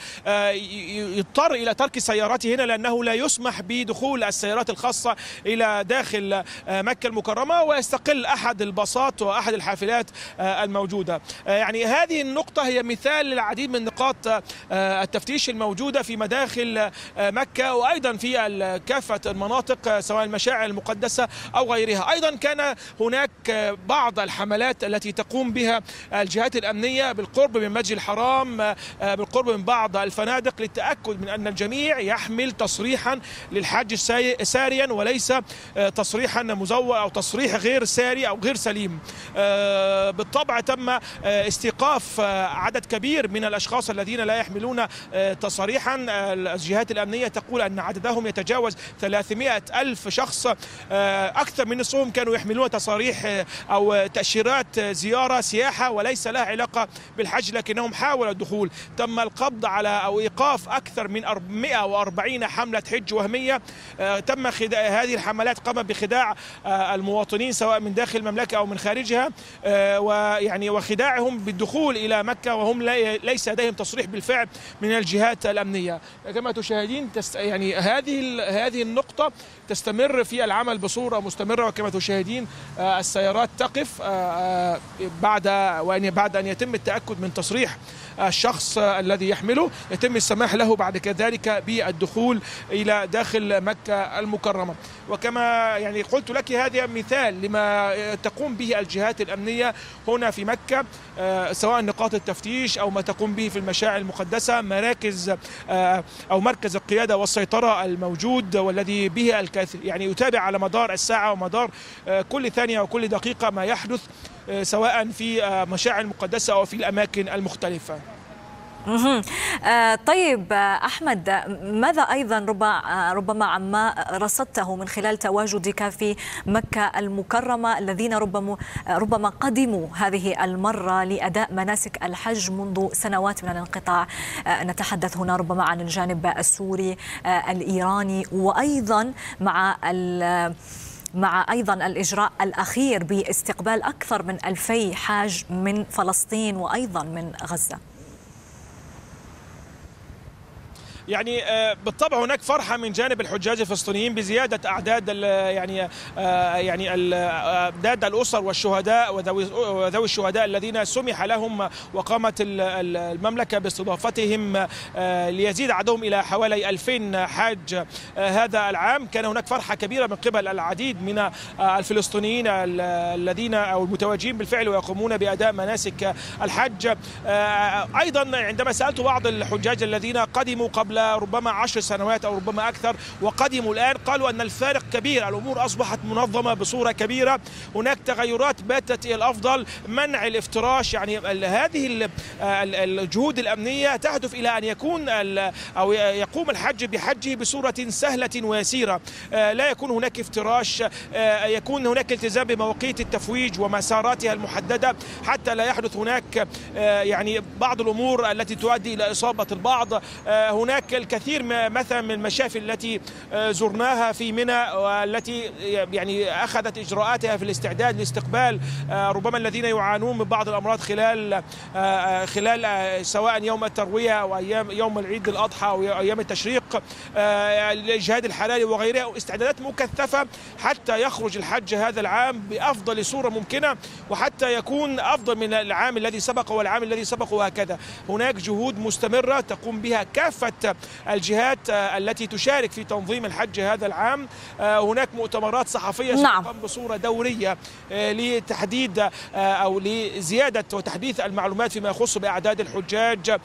يضطر إلى ترك سيارته هنا لأنه لا يسمح بدخول السيارات الخاصة إلى داخل مكة المكرمة، ويستقل أحد الباصات وأحد الحافلات الموجودة. يعني هذه النقطة هي مثال للعديد من نقاط التفتيش الموجودة في مداخل مكة وأيضا في كافة المناطق سواء المشاعر المقدسة أو غيرها. أيضا كان هناك بعض الحملات التي تقوم بها الجهات الأمنية بالقرب من مسجد الحرام، بالقرب من بعض الفنادق، للتأكد من أن الجميع يحمل تصريحا للحج ساريا وليس تصريحا مزور أو تصريح غير ساري أو غير سليم. بالطبع تم استيقاف عدد كبير من الأشخاص الذين لا يحملون تصريحا. الجهات الأمنية تقول أن عددهم يتجاوز ثلاثمئة ألف شخص، أكثر من نصفهم كانوا يحملون تصاريح أو تأشيرات زيارة سياحة وليس لها علاقة بالحج، لكنهم حاولوا الدخول. تم القبض على أو إيقاف أكثر من مئة وأربعين حملة حج وهمية. تم خداع هذه الحملات، قام بخداع المواطنين سواء من داخل المملكة أو من خارجها، ويعني وخداعهم بالدخول إلى مكة وهم ليس لديهم تصريح بالفعل من الجهات الأمنية. كما تشاهدين يعني هذه هذه النقطة تستمر في العمل بصورة مستمرة، وكما تشاهدين السيارات تقف بعد وأن بعد أن يتم التأكد من تصريح الشخص الذي يحمله، يتم السماح له بعد كذلك بالدخول إلى داخل مكة المكرمة. وكما يعني قلت لك هذا مثال لما تقوم به الجهات الأمنية هنا في مكة، سواء نقاط التفتيش أو ما تقوم به في المشاعر المقدسة، مراكز أو مركز القيادة والسيطرة الموجود والذي به الكثير يعني يتابع على مدار الساعة ومدار كل ثانية وكل دقيقة ما يحدث سواء في مشاعر المقدسة أو في الأماكن المختلفة. طيب أحمد، ماذا أيضا ربما عما رصدته من خلال تواجدك في مكة المكرمة، الذين ربما ربما قدموا هذه المرة لأداء مناسك الحج منذ سنوات من الانقطاع؟ نتحدث هنا ربما عن الجانب السوري الإيراني، وأيضا مع مع أيضا الإجراء الأخير باستقبال أكثر من ألفي حاج من فلسطين وأيضا من غزة. يعني بالطبع هناك فرحة من جانب الحجاج الفلسطينيين بزيادة أعداد يعني يعني أعداد الأسر والشهداء وذوي الشهداء الذين سمح لهم وقامت المملكة باستضافتهم ليزيد عددهم إلى حوالي ألفين حاج هذا العام. كان هناك فرحة كبيرة من قبل العديد من الفلسطينيين الذين أو المتواجدين بالفعل ويقومون بأداء مناسك الحج. أيضا عندما سألت بعض الحجاج الذين قدموا قبل ربما عشر سنوات أو ربما أكثر وقدموا الآن، قالوا أن الفارق كبير، الأمور أصبحت منظمة بصورة كبيرة، هناك تغيرات باتت إلى الأفضل، منع الافتراش. يعني هذه الجهود الأمنية تهدف إلى أن يكون أو يقوم الحج بحجه بصورة سهلة ويسيرة، لا يكون هناك افتراش، يكون هناك التزام بمواقيت التفويج ومساراتها المحددة حتى لا يحدث هناك يعني بعض الأمور التي تؤدي إلى إصابة البعض. هناك هناك الكثير مثلا من المشافي التي زرناها في منى والتي يعني أخذت إجراءاتها في الاستعداد لاستقبال ربما الذين يعانون من بعض الأمراض خلال خلال سواء يوم التروية أو أيام يوم العيد الأضحى أو أيام التشريق، الجهاد الحلالي وغيرها، استعدادات مكثفة حتى يخرج الحج هذا العام بأفضل صورة ممكنة وحتى يكون أفضل من العام الذي سبق والعام الذي سبق وهكذا. هناك جهود مستمرة تقوم بها كافة الجهات التي تشارك في تنظيم الحج هذا العام. هناك مؤتمرات صحفية تقام بصورة دورية لتحديد أو لزيادة وتحديث المعلومات فيما يخص بأعداد الحجاج،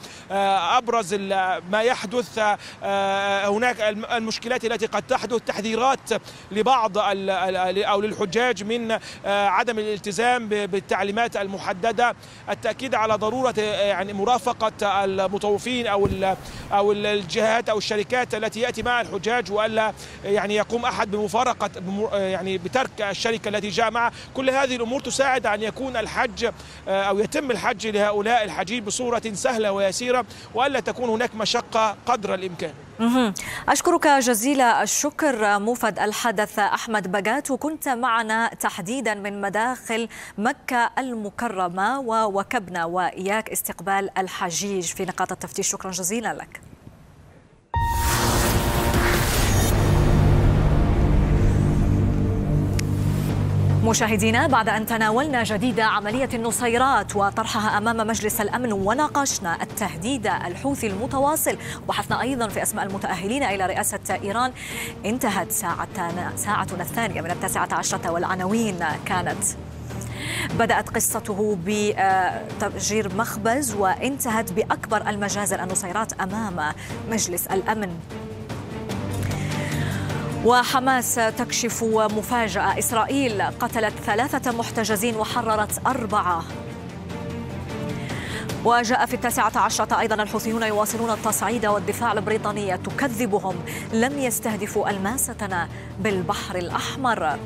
أبرز ما يحدث، هناك المشكلات التي قد تحدث، تحذيرات لبعض أو للحجاج من عدم الالتزام بالتعليمات المحددة، التأكيد على ضرورة يعني مرافقة المطوفين أو أو الجهات او الشركات التي ياتي معها الحجاج، والا يعني يقوم احد بمفارقه يعني بترك الشركه التي جاء معها. كل هذه الامور تساعد ان يكون الحج او يتم الحج لهؤلاء الحجيج بصوره سهله ويسيره، والا تكون هناك مشقه قدر الامكان. أشكرك جزيل الشكر موفد الحدث أحمد باقري، كنت معنا تحديدا من مداخل مكة المكرمة، ووكبنا وإياك استقبال الحجيج في نقاط التفتيش. شكرا جزيلا لك. مشاهدينا، بعد أن تناولنا جديد عملية النصيرات وطرحها أمام مجلس الأمن، وناقشنا التهديد الحوثي المتواصل، وبحثنا أيضا في أسماء المتأهلين إلى رئاسة إيران، انتهت ساعتنا ساعتنا الثانية من التاسعة عشرة، والعناوين كانت: بدأت قصته بتفجير مخبز وانتهت بأكبر المجازر، النصيرات أمام مجلس الأمن. وحماس تكشف مفاجأة، إسرائيل قتلت ثلاثة محتجزين وحررت أربعة. وجاء في التاسعة عشرة أيضا: الحوثيون يواصلون التصعيد والدفاع، البريطانية تكذبهم، لم يستهدفوا ألماستنا بالبحر الأحمر.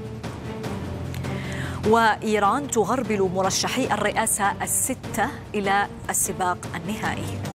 وإيران تغربل مرشحي الرئاسة الستة إلى السباق النهائي.